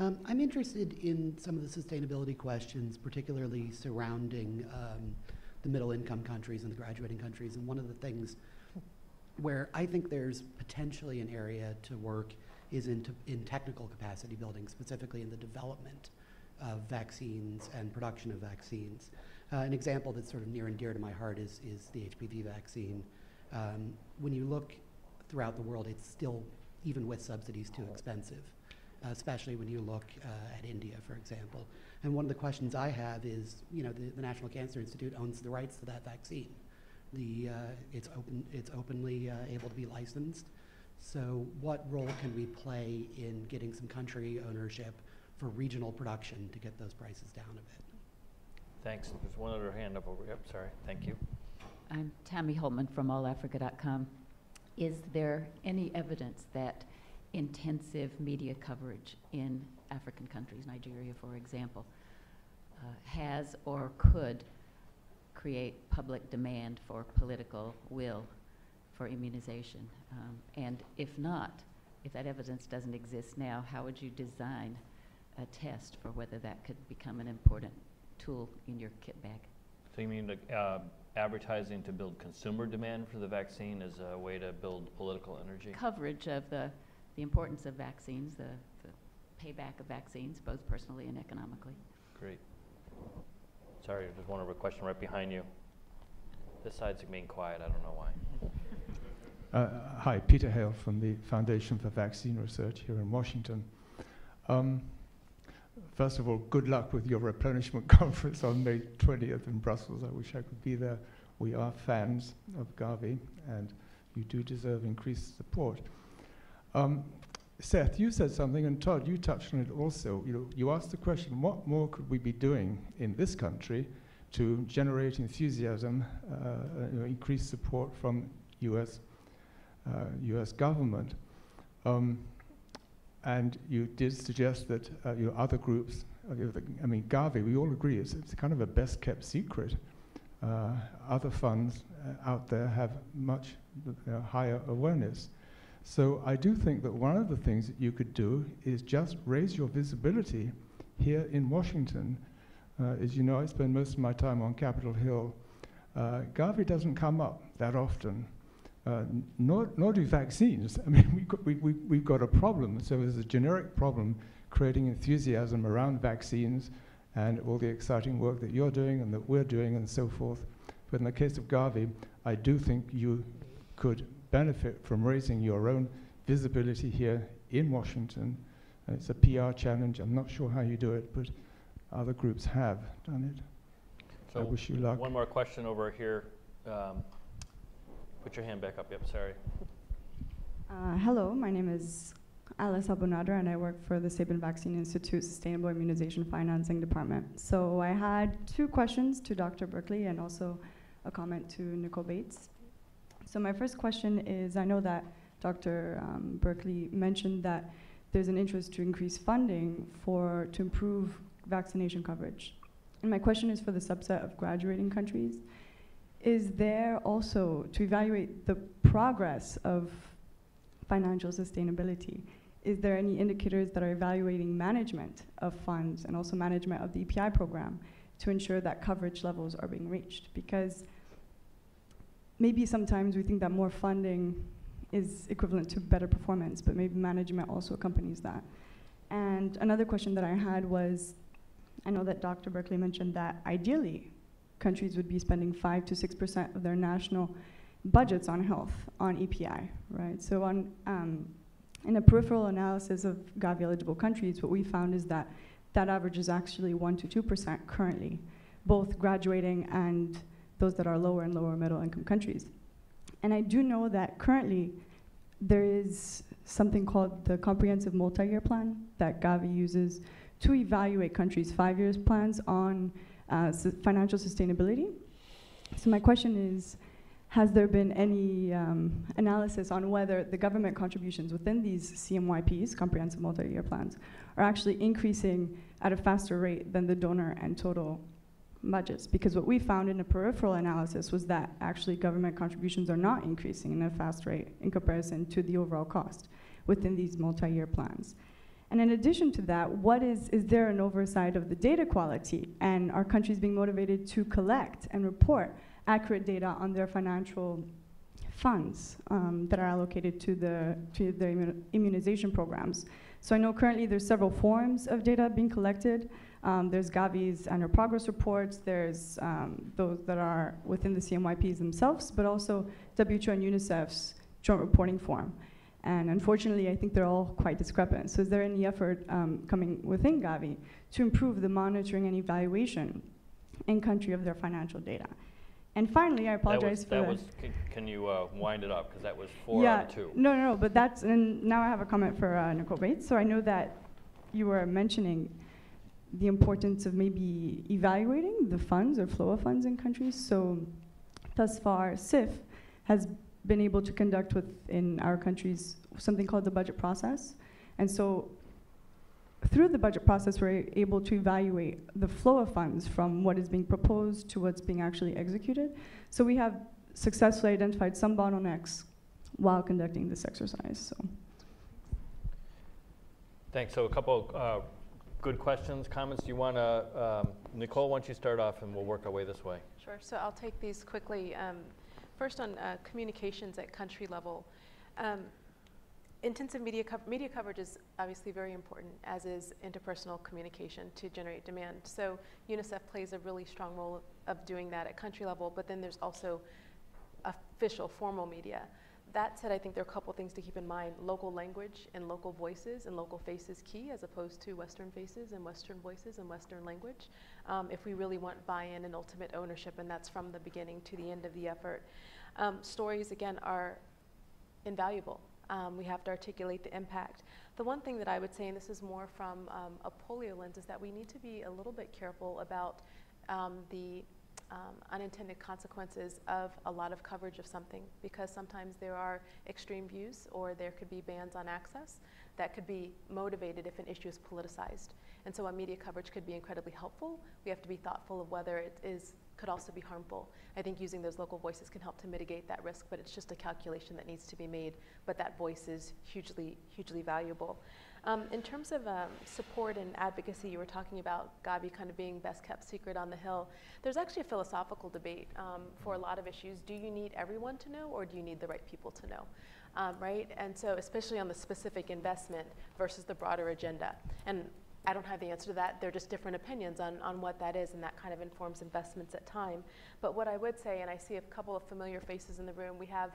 Um, I'm interested in some of the sustainability questions, particularly surrounding um, the middle-income countries and the graduating countries, and one of the things where I think there's potentially an area to work is in, in technical capacity building, specifically in the development of vaccines and production of vaccines. Uh, an example that's sort of near and dear to my heart is, is the H P V vaccine. Um, when you look throughout the world, it's still, even with subsidies, too expensive, uh, especially when you look uh, at India, for example. And one of the questions I have is, you know, the, the National Cancer Institute owns the rights to that vaccine. The, uh, it's, open, it's openly uh, able to be licensed. So what role can we play in getting some country ownership for regional production to get those prices down a bit? Thanks. There's one other hand up over here. Yep, sorry. Thank you. I'm Tammy Holman from all africa dot com. Is there any evidence that intensive media coverage in African countries, Nigeria, for example, uh, has or could create public demand for political will for immunization? Um, and if not, if that evidence doesn't exist now, how would you design a test for whether that could become an important tool in your kit bag? So you mean uh, advertising to build consumer demand for the vaccine as a way to build political energy? Coverage of the, the importance of vaccines, the, the payback of vaccines, both personally and economically. Great. Sorry, there's one over question right behind you. This side's being quiet, I don't know why. Uh, hi, Peter Hale from the Foundation for Vaccine Research here in Washington. Um, first of all, good luck with your replenishment conference on May twentieth in Brussels. I wish I could be there. We are fans of Gavi, and you do deserve increased support. Um, Seth, you said something, and Todd, you touched on it also. You, you asked the question, what more could we be doing in this country to generate enthusiasm, uh, you know, increase support from U S, uh, U S government? Um, and you did suggest that uh, you know, other groups, uh, I mean, Gavi, we all agree, it's, it's kind of a best-kept secret. Uh, other funds uh, out there have much you know, higher awareness. So I do think that one of the things that you could do is just raise your visibility here in Washington. Uh, as you know, I spend most of my time on Capitol Hill. Uh, Gavi doesn't come up that often, uh, nor, nor do vaccines. I mean, we've got, we, we, we've got a problem. So there's a generic problem creating enthusiasm around vaccines and all the exciting work that you're doing and that we're doing and so forth. But in the case of Gavi, I do think you could benefit from raising your own visibility here in Washington. And it's a P R challenge. I'm not sure how you do it, but other groups have done it. So I wish you luck. One more question over here. Um, put your hand back up. Yep, sorry. Uh, hello, my name is Alice Abunadra, and I work for the Sabin Vaccine Institute Sustainable Immunization Financing Department. So I had two questions to Doctor Berkley and also a comment to Nicole Bates. So my first question is, I know that Doctor Um, Berkley mentioned that there's an interest to increase funding for to improve vaccination coverage. And my question is for the subset of graduating countries. Is there also, to evaluate the progress of financial sustainability, is there any indicators that are evaluating management of funds and also management of the E P I program to ensure that coverage levels are being reached? Because maybe sometimes we think that more funding is equivalent to better performance, but maybe management also accompanies that. And another question that I had was, I know that Doctor Berkley mentioned that ideally countries would be spending five to six percent of their national budgets on health, on E P I, right? So on, um, in a peripheral analysis of Gavi eligible countries, what we found is that that average is actually one to two percent currently, both graduating and those that are lower and lower middle income countries. And I do know that currently there is something called the Comprehensive Multi-Year Plan that Gavi uses to evaluate countries' five years plans on uh, su financial sustainability. So my question is, has there been any um, analysis on whether the government contributions within these C M Y Ps, Comprehensive Multi-Year Plans, are actually increasing at a faster rate than the donor and total budgets? Because what we found in a peripheral analysis was that actually government contributions are not increasing in a fast rate in comparison to the overall cost within these multi-year plans. And in addition to that, what is, is there an oversight of the data quality? And are countries being motivated to collect and report accurate data on their financial funds um, that are allocated to the, to the immun immunization programs? So I know currently there's several forms of data being collected. Um, there's Gavi's annual progress reports, there's um, those that are within the C M Y Ps themselves, but also W H O and UNICEF's joint reporting form. And unfortunately, I think they're all quite discrepant. So is there any effort um, coming within Gavi to improve the monitoring and evaluation in country of their financial data? And finally, I apologize that was, for that. That was, can you uh, wind it up? Because that was four yeah, out of two. No, no, no, but that's, and now I have a comment for uh, Nicole Bates. So I know that you were mentioning the importance of maybe evaluating the funds or flow of funds in countries. So thus far, S I F has been able to conduct within our countries something called the budget process. And so through the budget process, we're able to evaluate the flow of funds from what is being proposed to what's being actually executed. So we have successfully identified some bottlenecks while conducting this exercise. So thanks. So a couple uh, good questions, comments. Do you want to, um, Nicole, why don't you start off and we'll work our way this way? Sure. So I'll take these quickly. Um, First on uh, communications at country level. Um, intensive media, co media coverage is obviously very important, as is interpersonal communication to generate demand. So UNICEF plays a really strong role of doing that at country level, but then there's also official, formal media. That said, I think there are a couple things to keep in mind. Local language and local voices and local faces key, as opposed to Western faces and Western voices and Western language. Um, if we really want buy-in and ultimate ownership, and that's from the beginning to the end of the effort. Um, stories, again, are invaluable. Um, we have to articulate the impact. The one thing that I would say, and this is more from um, a polio lens, is that we need to be a little bit careful about um, the Um, unintended consequences of a lot of coverage of something, because sometimes there are extreme views or there could be bans on access that could be motivated if an issue is politicized. And so while media coverage could be incredibly helpful, we have to be thoughtful of whether it is could also be harmful. I think using those local voices can help to mitigate that risk, but it's just a calculation that needs to be made. But that voice is hugely, hugely valuable. Um, in terms of um, support and advocacy, you were talking about Gavi kind of being best kept secret on the Hill. There's actually a philosophical debate um, for a lot of issues. Do you need everyone to know, or do you need the right people to know? Um, right? And so especially on the specific investment versus the broader agenda. And I don't have the answer to that. They're just different opinions on, on what that is, and that kind of informs investments at time. But what I would say, and I see a couple of familiar faces in the room, we have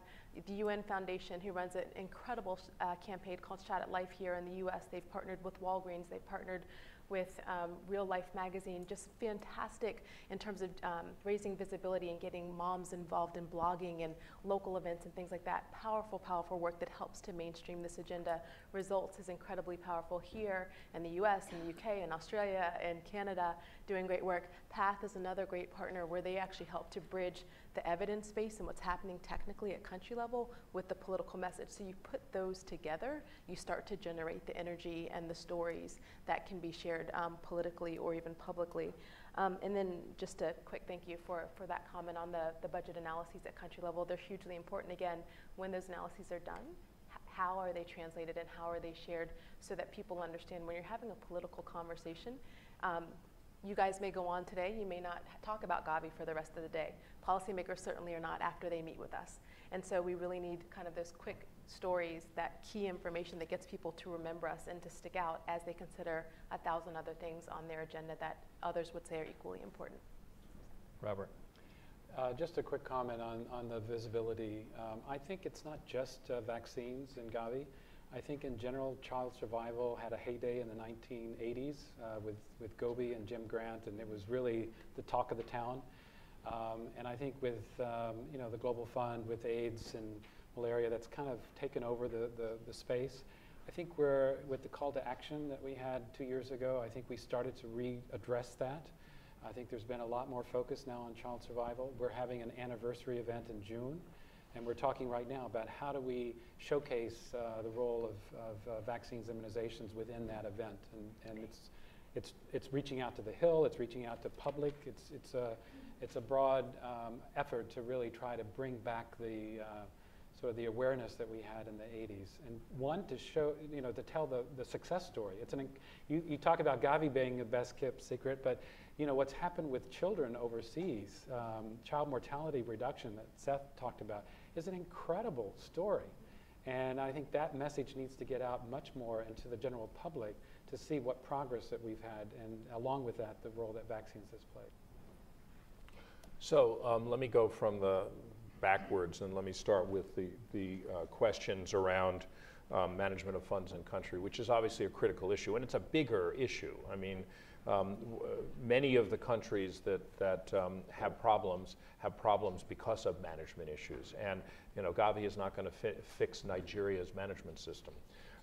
the U N Foundation, who runs an incredible uh, campaign called Shot at Life here in the U S. They've partnered with Walgreens. They've partnered with um, Real Life magazine, just fantastic in terms of um, raising visibility and getting moms involved in blogging and local events and things like that. Powerful, powerful work that helps to mainstream this agenda. Results is incredibly powerful here in the U S, in the U K, in Australia, and Canada, doing great work. Path is another great partner where they actually help to bridge the evidence base and what's happening technically at country level with the political message. So you put those together, you start to generate the energy and the stories that can be shared um, politically or even publicly. Um, and then just a quick thank you for, for that comment on the, the budget analyses at country level. They're hugely important. Again, when those analyses are done, how are they translated and how are they shared so that people understand when you're having a political conversation, um, you guys may go on today, you may not talk about Gavi for the rest of the day. Policymakers certainly are not after they meet with us. And so we really need kind of those quick stories, that key information that gets people to remember us and to stick out as they consider a thousand other things on their agenda that others would say are equally important. Robert. Uh, just a quick comment on, on the visibility. Um, I think it's not just uh, vaccines in Gavi. I think in general, child survival had a heyday in the nineteen eighties uh, with, with Gobi and Jim Grant, and it was really the talk of the town. Um, and I think with um, you know, the Global Fund, with AIDS and malaria, that's kind of taken over the, the, the space. I think we're, with the call to action that we had two years ago, I think we started to readdress that. I think there's been a lot more focus now on child survival. We're having an anniversary event in June. And we're talking right now about how do we showcase uh, the role of, of uh, vaccines, immunizations within that event. And, and it's, it's, it's reaching out to the Hill, it's reaching out to public, it's, it's, a, it's a broad um, effort to really try to bring back the uh, sort of the awareness that we had in the eighties. And one, to show, you know, to tell the, the success story. It's an, you, you talk about Gavi being the best kept secret, but you know, what's happened with children overseas, um, child mortality reduction that Seth talked about, is an incredible story. And I think that message needs to get out much more into the general public to see what progress that we've had, and along with that, the role that vaccines has played. So um, let me go from the backwards, and let me start with the, the uh, questions around um, management of funds in country, which is obviously a critical issue, and it's a bigger issue. I mean, Um, many of the countries that, that um, have problems have problems because of management issues. And you know, Gavi is not going to fi fix Nigeria's management system.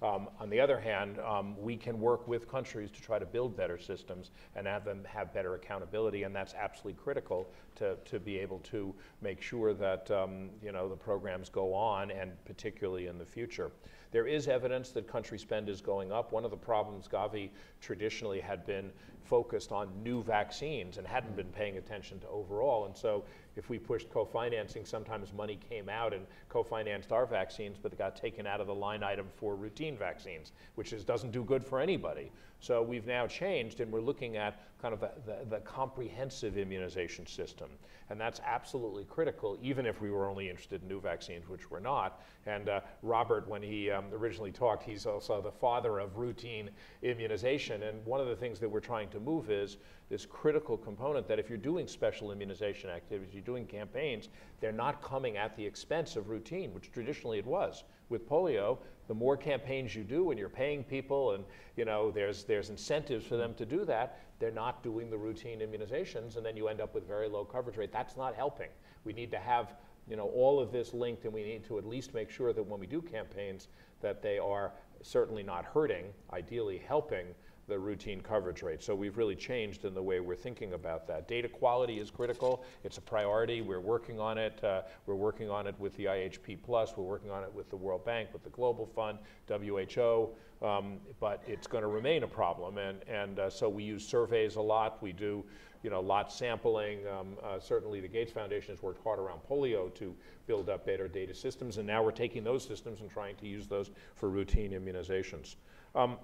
Um, on the other hand, um, we can work with countries to try to build better systems and have them have better accountability, and that's absolutely critical to, to be able to make sure that um, you know, the programs go on, and particularly in the future. There is evidence that country spend is going up. One of the problems, Gavi traditionally had been focused on new vaccines and hadn't been paying attention to overall. And so if we pushed co-financing, sometimes money came out and co-financed our vaccines, but it got taken out of the line item for routine vaccines, which is, doesn't do good for anybody. So we've now changed, and we're looking at kind of the, the, the comprehensive immunization system. And that's absolutely critical, even if we were only interested in new vaccines, which we're not. And uh, Robert, when he um, originally talked, he's also the father of routine immunization. And one of the things that we're trying to move is this critical component that if you're doing special immunization activities, you're doing campaigns, they're not coming at the expense of routine, which traditionally it was. With polio, the more campaigns you do and you're paying people and you know, there's, there's incentives for them to do that, they're not doing the routine immunizations, and then you end up with very low coverage rate. That's not helping. We need to have you know, all of this linked, and we need to at least make sure that when we do campaigns that they are certainly not hurting, ideally helping the routine coverage rate. So we've really changed in the way we're thinking about that. Data quality is critical. It's a priority. We're working on it. Uh, we're working on it with the I H P Plus. We're working on it with the World Bank, with the Global Fund, W H O. Um, but it's going to remain a problem. And, and uh, so we use surveys a lot. We do you know, lot sampling. Um, uh, certainly the Gates Foundation has worked hard around polio to build up better data systems. And now we're taking those systems and trying to use those for routine immunizations. Um,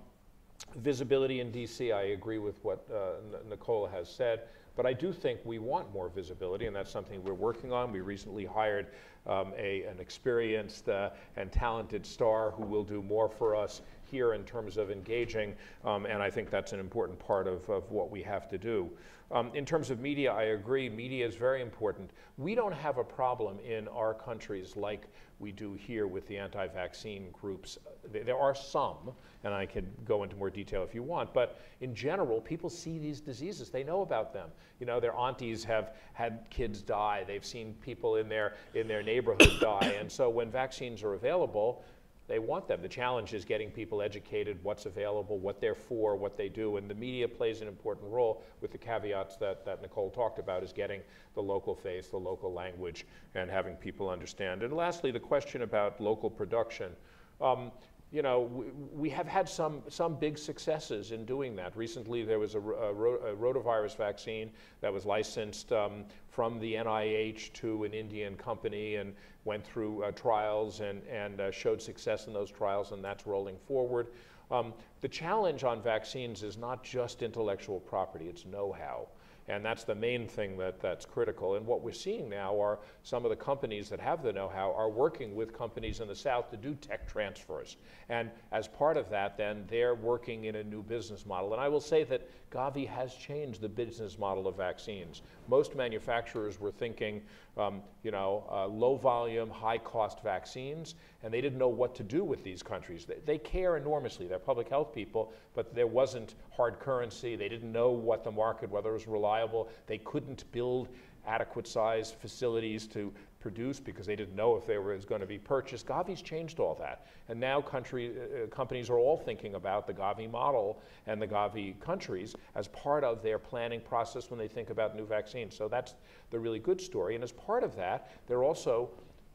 Visibility in D C, I agree with what uh, Nicole has said, but I do think we want more visibility, and that's something we're working on. We recently hired um, a, an experienced uh, and talented star who will do more for us here in terms of engaging, um, and I think that's an important part of, of what we have to do. Um, in terms of media, I agree. Media is very important. We don't have a problem in our countries like we do here with the anti-vaccine groups. There are some, and I can go into more detail if you want, but in general, people see these diseases. They know about them. You know, their aunties have had kids die. They've seen people in their, in their neighborhood die. And so when vaccines are available, they want them. The challenge is getting people educated, what's available, what they're for, what they do. And the media plays an important role with the caveats that, that Nicole talked about, is getting the local face, the local language, and having people understand. And lastly, the question about local production. Um, you know, we, we have had some, some big successes in doing that. Recently, there was a, a, a rotavirus vaccine that was licensed um, from the N I H to an Indian company, and went through uh, trials and, and uh, showed success in those trials, and that's rolling forward. Um, the challenge on vaccines is not just intellectual property, it's know-how. And that's the main thing that, that's critical. And what we're seeing now are some of the companies that have the know-how are working with companies in the South to do tech transfers. And as part of that, then, they're working in a new business model. And I will say that Gavi has changed the business model of vaccines. Most manufacturers were thinking, um, you know, uh, low-volume, high-cost vaccines, and they didn't know what to do with these countries. They, they care enormously. They're public health people, but there wasn't hard currency. They didn't know what the market, whether it was reliable. They couldn't build adequate-sized facilities to produce because they didn't know if they were going to be purchased. Gavi's changed all that, and now country uh, companies are all thinking about the Gavi model and the Gavi countries as part of their planning process when they think about new vaccines. So that's the really good story, and as part of that, they're also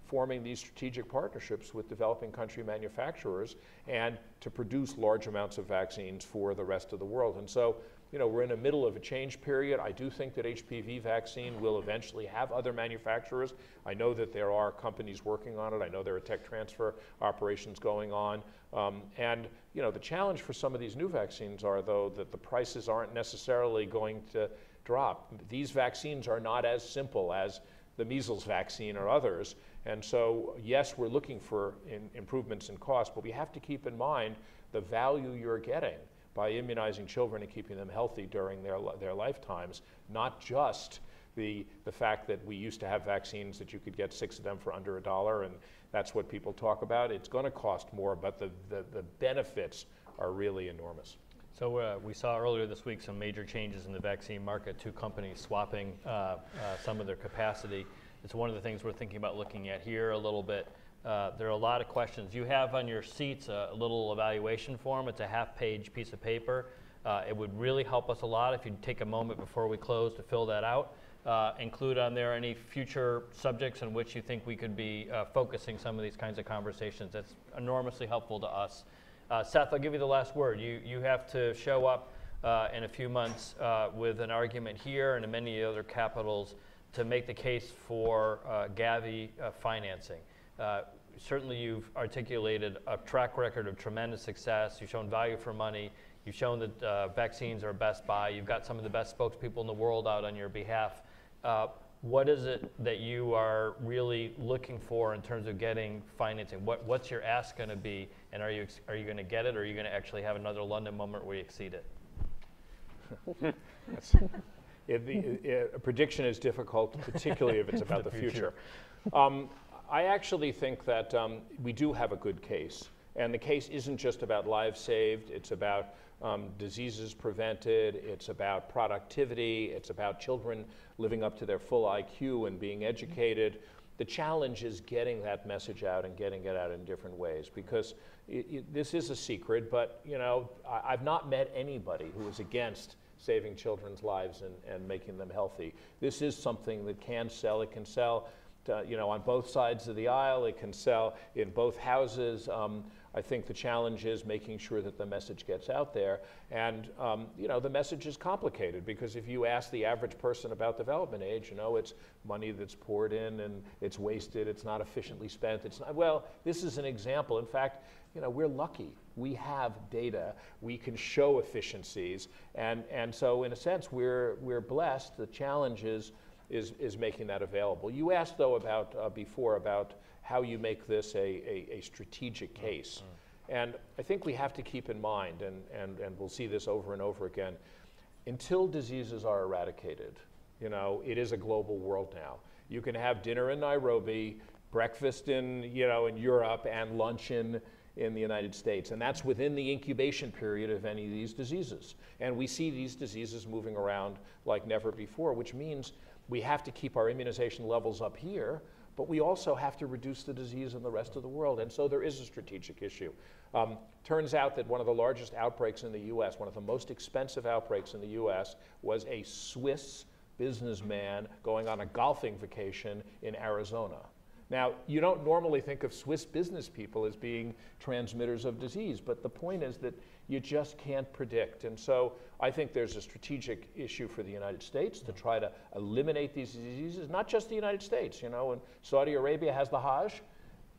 forming these strategic partnerships with developing country manufacturers and to produce large amounts of vaccines for the rest of the world. And so, you know, we're in the middle of a change period. I do think that H P V vaccine will eventually have other manufacturers. I know that there are companies working on it. I know there are tech transfer operations going on. Um, and, you know, the challenge for some of these new vaccines are, though, that the prices aren't necessarily going to drop. These vaccines are not as simple as the measles vaccine or others. And so, yes, we're looking for in improvements in cost, but we have to keep in mind the value you're getting by immunizing children and keeping them healthy during their, their lifetimes, not just the, the fact that we used to have vaccines that you could get six of them for under a dollar, and that's what people talk about. It's going to cost more, but the, the, the benefits are really enormous. So uh, we saw earlier this week some major changes in the vaccine market, two companies swapping uh, uh, some of their capacity. It's one of the things we're thinking about looking at here a little bit. Uh, there are a lot of questions. You have on your seats a, a little evaluation form. It's a half-page piece of paper. Uh, it would really help us a lot if you'd take a moment before we close to fill that out. Uh, include on there any future subjects in which you think we could be uh, focusing some of these kinds of conversations. That's enormously helpful to us. Uh, Seth, I'll give you the last word. You, you have to show up uh, in a few months uh, with an argument here and in many other capitals to make the case for uh, Gavi uh, financing. Uh, certainly you've articulated a track record of tremendous success. You've shown value for money. You've shown that uh, vaccines are best buy. You've got some of the best spokespeople in the world out on your behalf. Uh, what is it that you are really looking for in terms of getting financing? What, what's your ask going to be, and are you, are you going to get it, or are you going to actually have another London moment where you exceed it? It, it, it, a prediction is difficult, particularly if it's about the, the future. future. Um, I actually think that um, we do have a good case. And the case isn't just about lives saved. It's about um, diseases prevented. It's about productivity. It's about children living up to their full I Q and being educated. The challenge is getting that message out and getting it out in different ways, because it, it, this is a secret, but you know, I, I've not met anybody who is against saving children's lives and, and making them healthy. This is something that can sell. It can sell to, you know, on both sides of the aisle. It can sell in both houses. Um, I think the challenge is making sure that the message gets out there. And um, you know, the message is complicated, because if you ask the average person about development aid, you know, it's money that's poured in and it's wasted, it's not efficiently spent, it's not, well, this is an example. In fact, you know, we're lucky. We have data, we can show efficiencies, and, and so in a sense, we're, we're blessed. The challenge is, is, is making that available. You asked though about, uh, before, about how you make this a, a, a strategic case. Mm-hmm. And I think we have to keep in mind, and, and, and we'll see this over and over again, until diseases are eradicated, you know, it is a global world now. You can have dinner in Nairobi, breakfast in, you know, in Europe, and lunch in, in the United States. And that's within the incubation period of any of these diseases. And we see these diseases moving around like never before, which means we have to keep our immunization levels up here, but we also have to reduce the disease in the rest of the world. And so there is a strategic issue. Um, turns out that one of the largest outbreaks in the U S, one of the most expensive outbreaks in the U S, was a Swiss businessman going on a golfing vacation in Arizona. Now, you don't normally think of Swiss business people as being transmitters of disease, but the point is that you just can't predict. And so I think there's a strategic issue for the United States to try to eliminate these diseases, not just the United States. You know, and Saudi Arabia has the Hajj.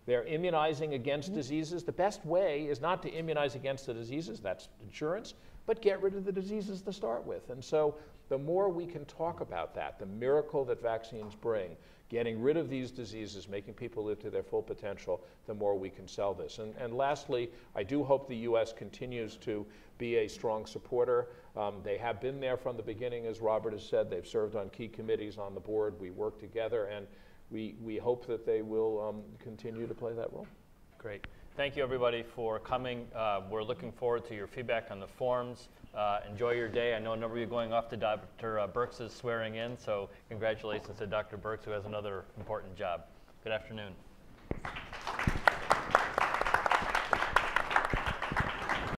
They're immunizing against diseases. The best way is not to immunize against the diseases, that's insurance, but get rid of the diseases to start with. And so the more we can talk about that, the miracle that vaccines bring, getting rid of these diseases, making people live to their full potential, the more we can sell this. And, and lastly, I do hope the U S continues to be a strong supporter. Um, they have been there from the beginning, as Robert has said. They've served on key committees on the board. We work together, and we, we hope that they will um, continue to play that role. Great. Thank you, everybody, for coming. Uh, we're looking forward to your feedback on the forms. Uh, enjoy your day. I know a number of you are going off to Doctor Birx's swearing in, so congratulations to Doctor Birx, who has another important job. Good afternoon.